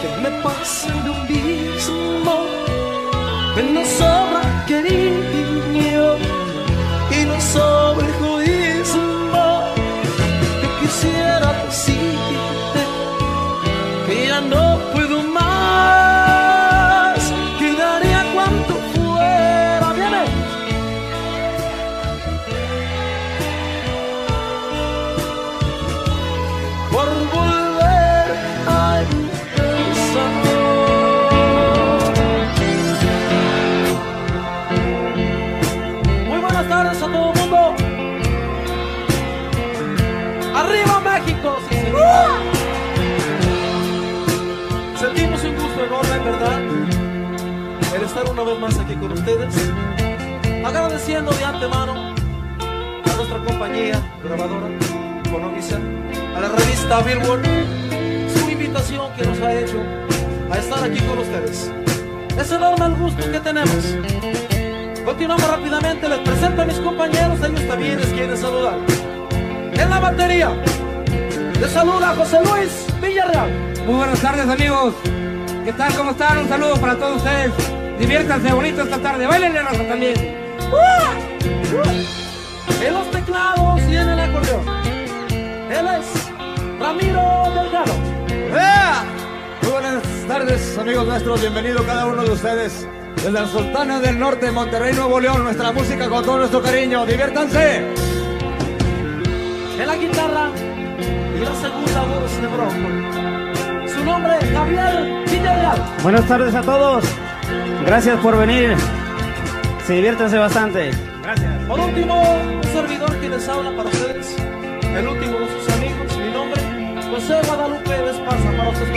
que me pasa lo mismo, que no sobra cariño y no sobra egoísmo. Yo quisiera decirte que ya no puedo más. Quedaría cuanto fuera. Viene. Por volver a empezar. Muy buenas tardes a todo el mundo. ¡Arriba México! Sí, señor. Sentimos un gusto enorme, en verdad, el estar una vez más aquí con ustedes, agradeciendo de antemano a nuestra compañía grabadora, Conovisa, a la revista Billboard, su invitación que nos ha hecho a estar aquí con ustedes. Es enorme el gusto que tenemos. Continuamos rápidamente, les presento a mis compañeros, ellos también les quieren saludar. En la batería, les saluda José Luis Villarreal. Muy buenas tardes, amigos. ¿Qué tal? ¿Cómo están? Un saludo para todos ustedes. Diviértanse bonito esta tarde. Bailenle, Rosa, también. En los teclados y en el acordeón, él es Ramiro Delgado. Muy buenas tardes, amigos nuestros. Bienvenido cada uno de ustedes desde la Sultana del Norte, Monterrey, Nuevo León. Nuestra música con todo nuestro cariño. Diviértanse. En la guitarra y la segunda voz de Bronco, su nombre es Javier Villarreal. Buenas tardes a todos. Gracias por venir. Se diviértanse bastante. Gracias. Por último, un servidor que les habla para ustedes, el último de sus amigos. Mi nombre, José Guadalupe Esparza, para ustedes.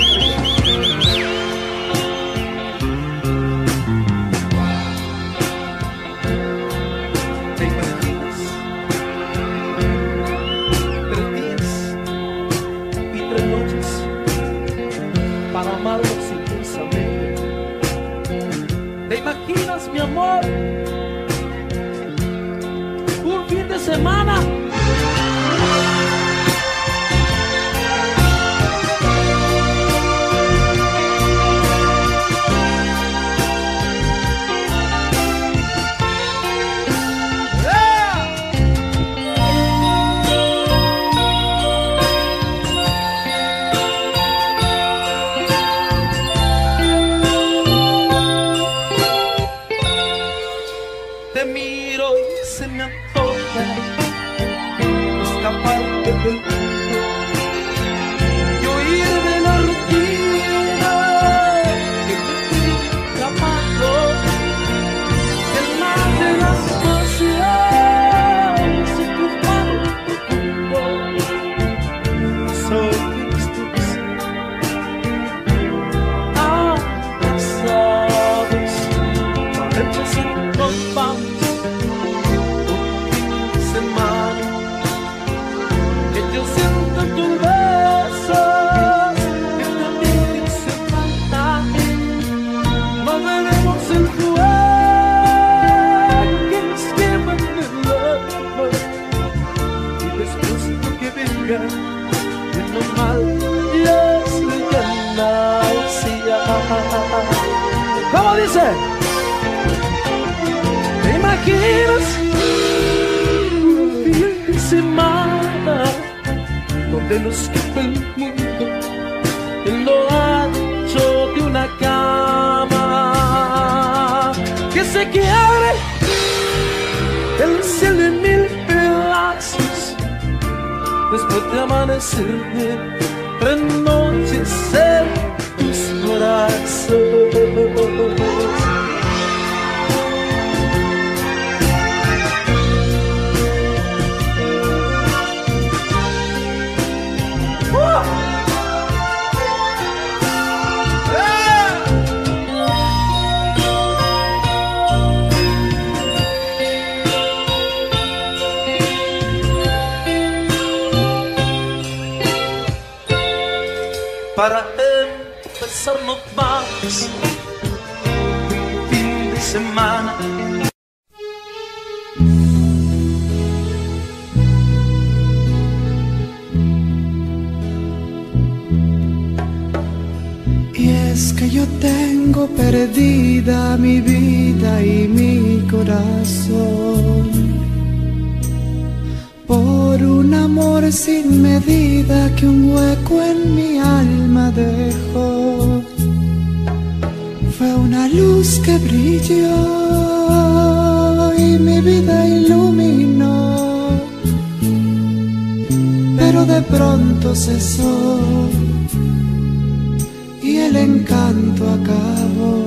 Mi amor, un fin de semana. ¿Cómo dice? ¿Te imaginas un fin de semana donde nos quepa el mundo en lo ancho de una cama que se quiebre el cielo en mil pedazos después de amanecer, renochecer tus brazos? Para empezar nos vamos, fin de semana. Y es que yo tengo perdida mi vida y mi corazón por un amor sin medida que un hueco en mi alma dejó. Fue una luz que brilló y mi vida iluminó, pero de pronto cesó y el encanto acabó.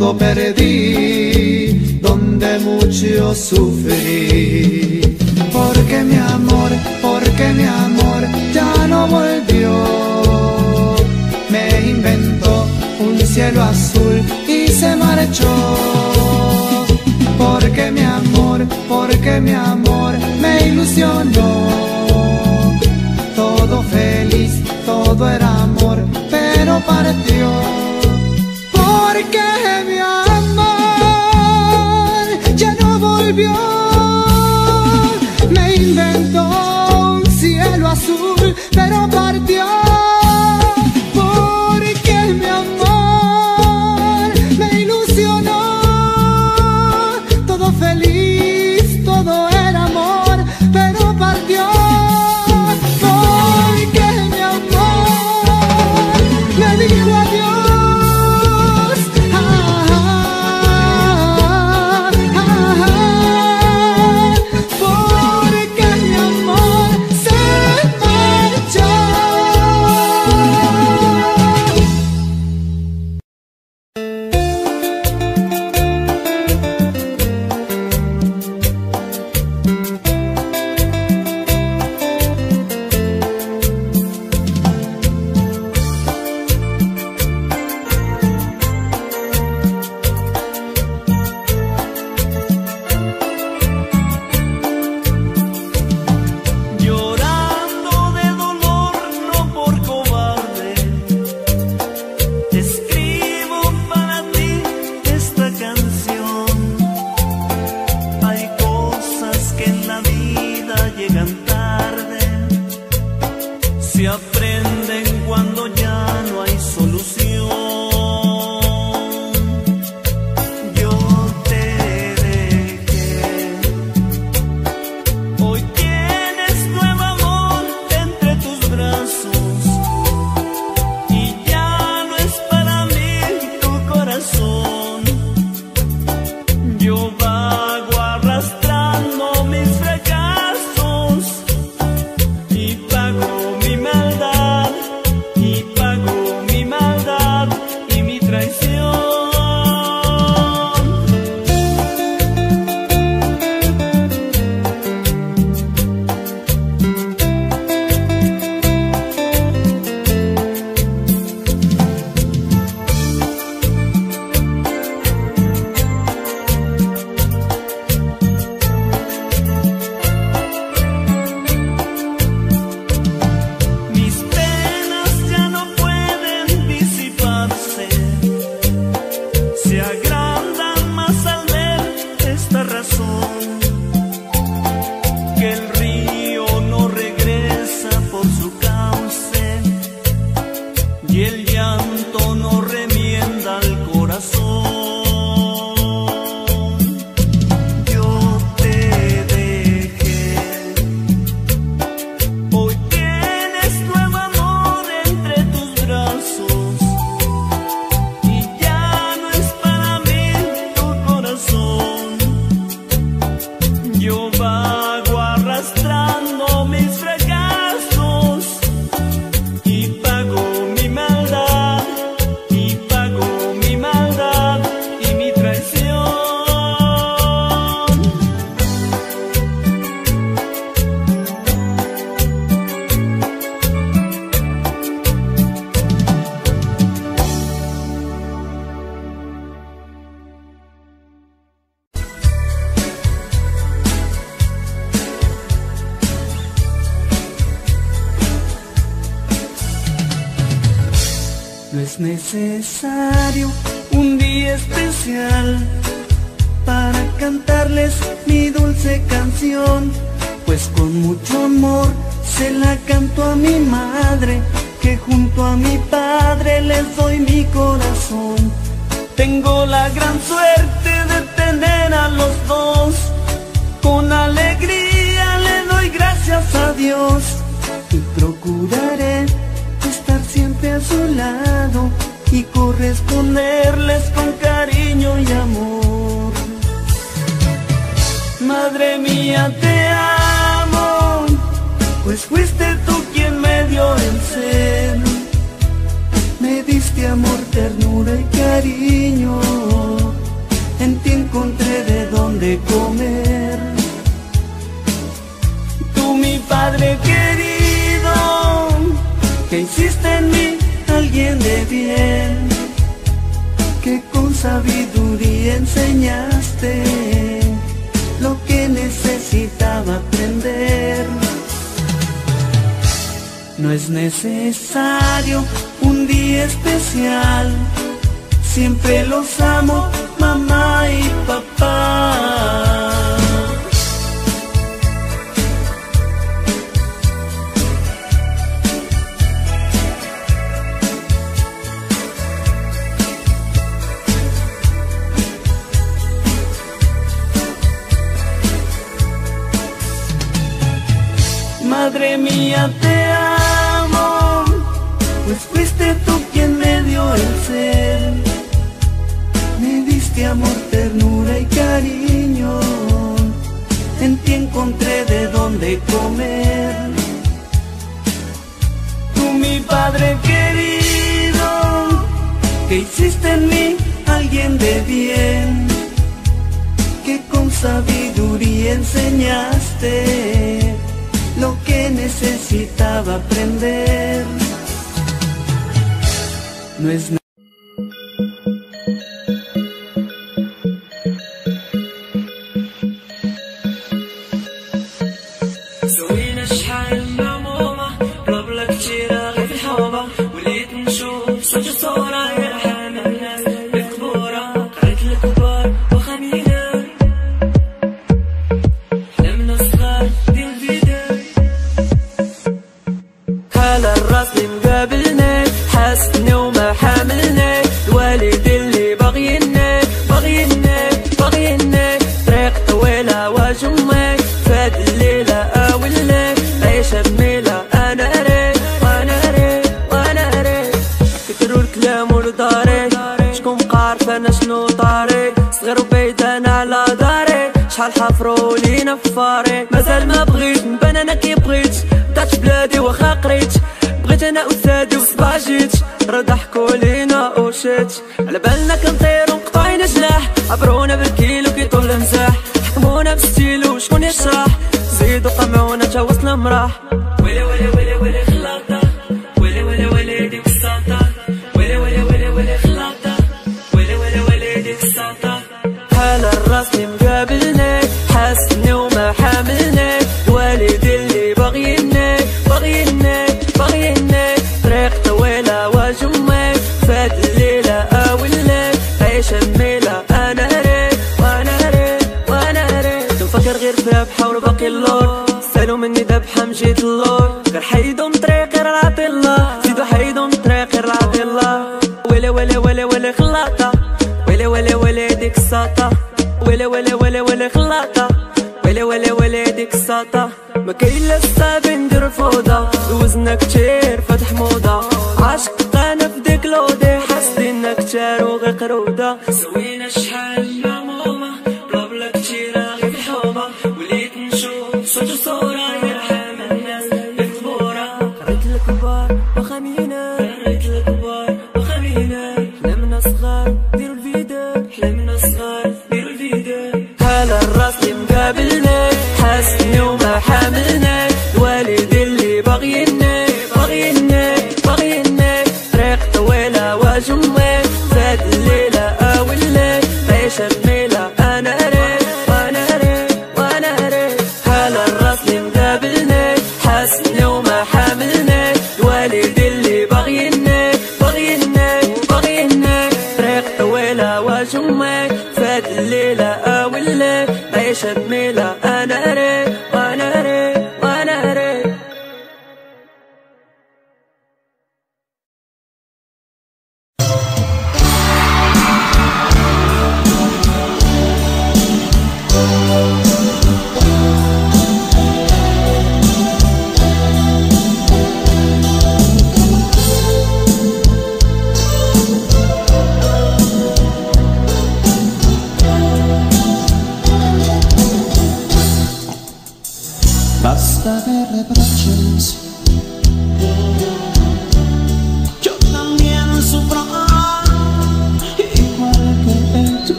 todo perdí, donde mucho sufrí. Porque mi amor ya no volvió, me inventó un cielo azul y se marchó. Porque mi amor me ilusionó, todo feliz, todo era amor, pero partió. Porque mi amor ya no volvió, me inventó un cielo azul, pero partió. Porque mi amor me ilusionó, todo feliz, todo era amor, pero partió. Porque mi amor me dijo adiós. Amor, ternura y cariño. que encontré de dónde comer. Tú, mi padre querido, que hiciste en mí alguien de bien, que con sabiduría enseñaste lo que necesitaba aprender. No es necesario un día especial, siempre los amo, mamá y papá. Madre mía, te amo, pues fuiste tú quien me dio el ser. Me diste amor, ternura y cariño, en ti encontré de dónde comer. Tú, mi padre querido, que hiciste en mí alguien de bien, que con sabiduría enseñaste lo que necesitaba aprender. No es nada.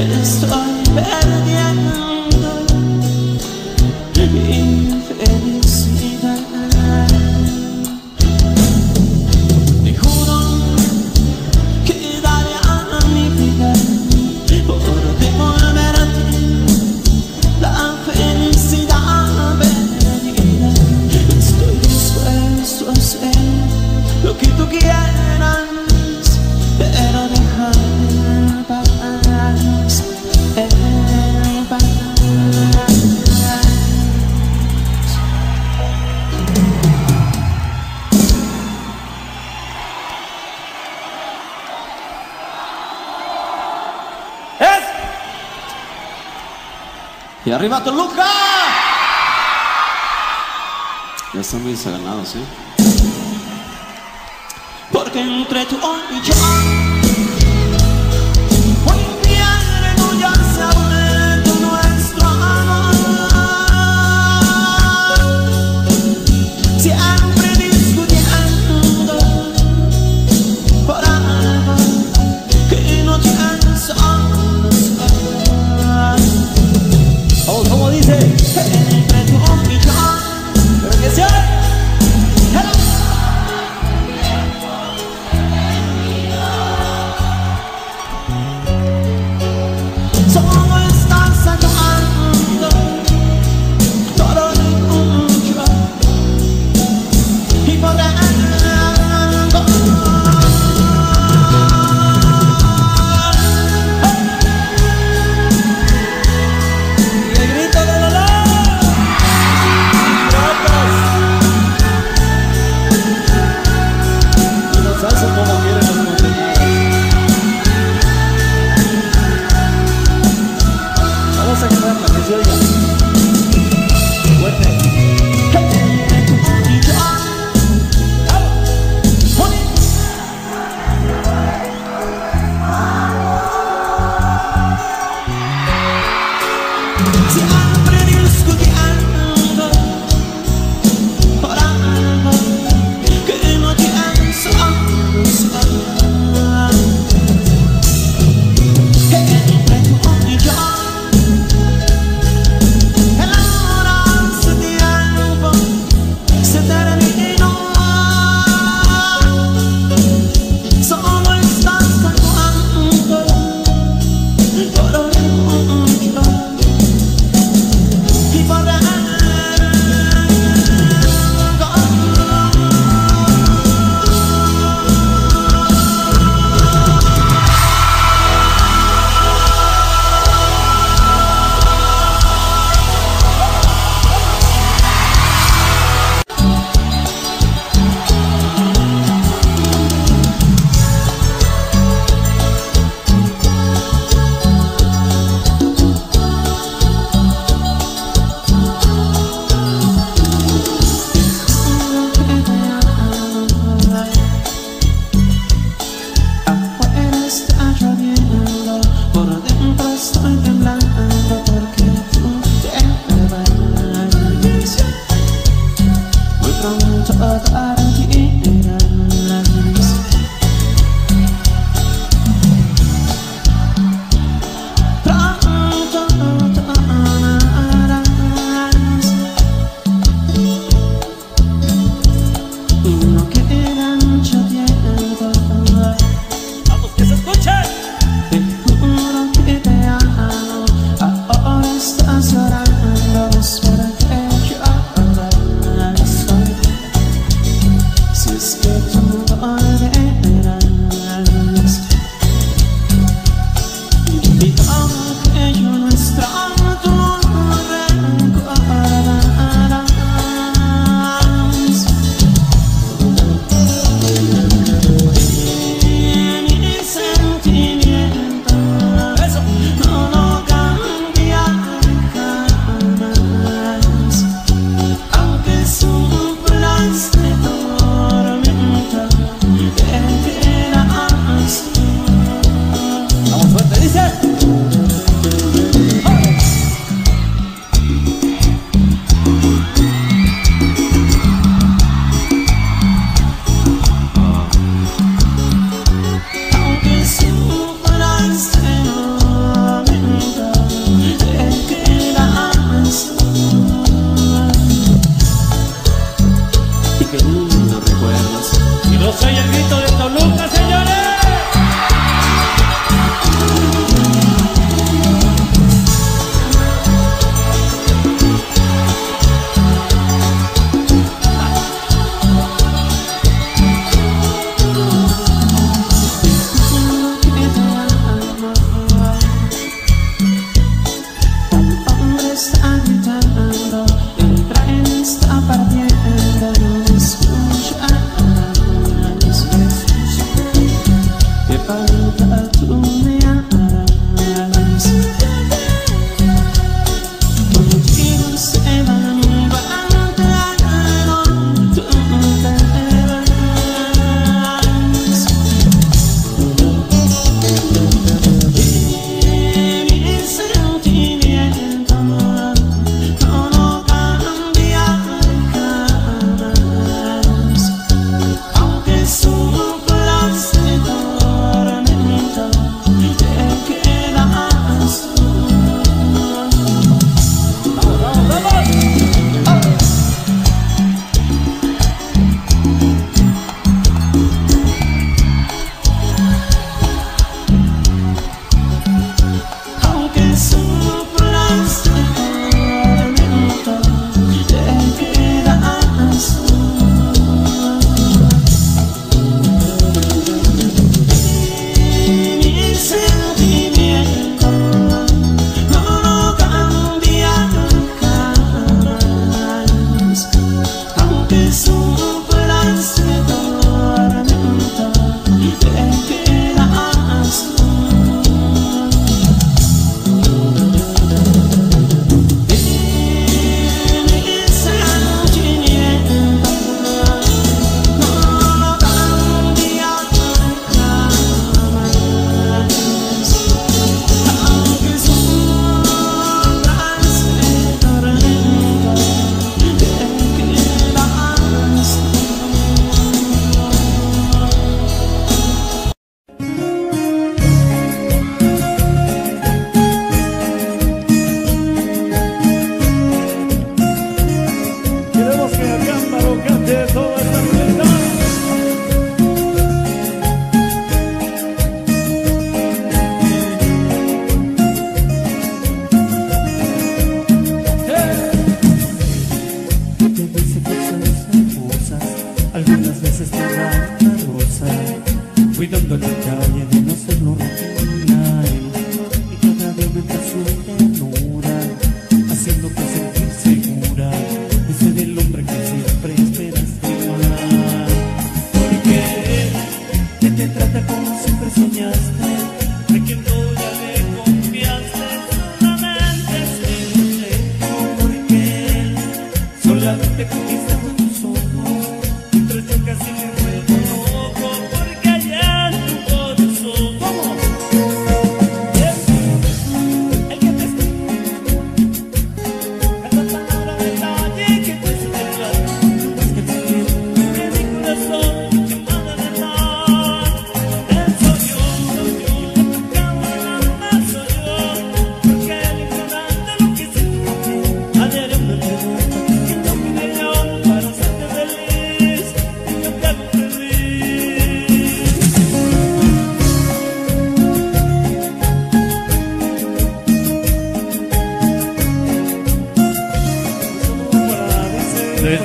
estoy perdiendo mi felicidad. Te juro que daré a mi vida por devolver a ti la felicidad perdida. Estoy dispuesto a hacer lo que tú quieras, pero dejar paz, en paz. ¡Es! ¡Y arriba Toluca! Ya están muy desaganados, ¿eh? Porque entre tú y yo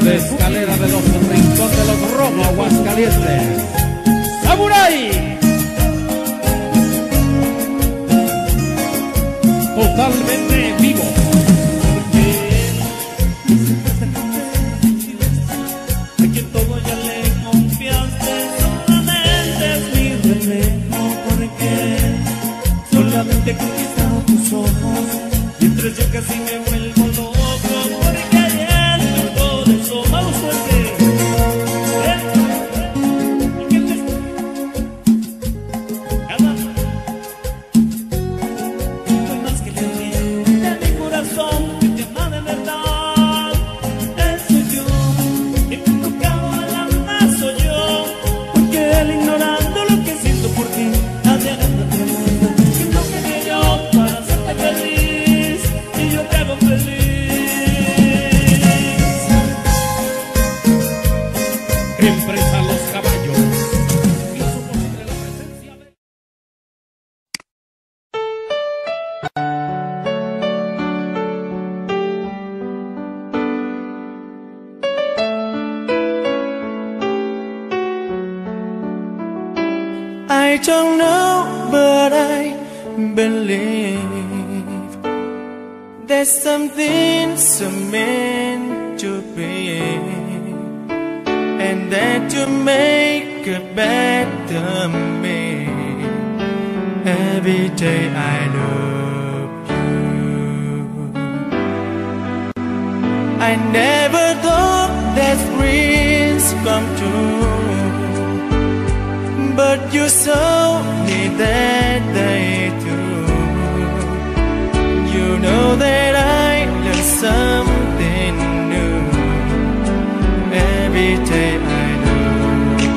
de escalera de los rincón de los rojos Aguascalientes. ¡Samurai! Totalmente vivo. Te conquistado tus ojos, mientras yo casi me vuelvo loco, porque hay en tu corazón mala suerte. No hay más que le miente a mi corazón, que te ama de verdad. Soy yo, que me he tocado al alma, soy yo, porque él ignorando lo que siento por ti, nadie anda tremendo. I don't know, but I believe there's something so meant to be, and that you make a better me. Every day I love you. I never thought that dreams come true, but you saw me that day too. You know that I learned something new every day. I love you,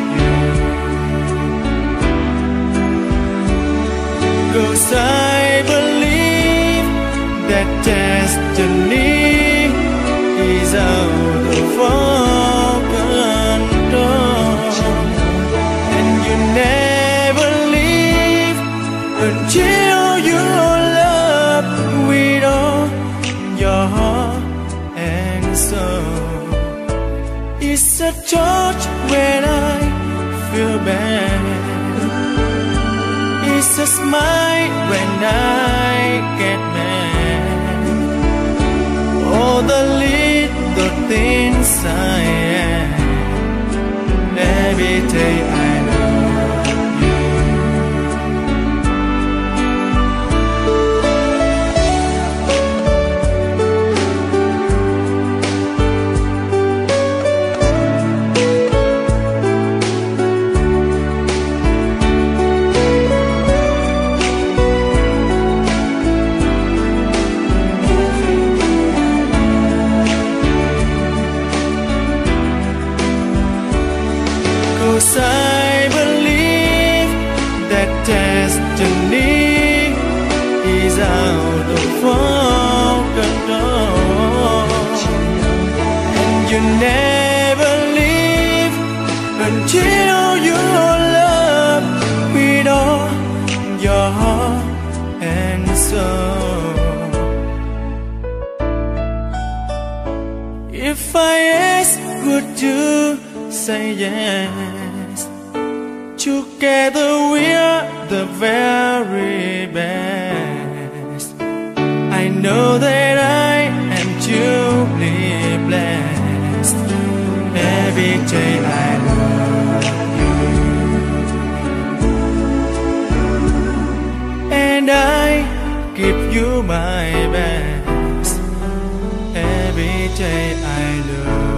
'cause I believe that destiny is out of our control. Never leave until you love with all your heart and soul. It's a church when I feel bad. It's a smile when I get mad. All the little things I am, every day I love. I believe that destiny is out of our control, and you never leave until you love with all your heart and soul. If I ask, would you say yes? Together we're the very best. I know that I am truly blessed. Every day I love you, and I give you my best. Every day I love you.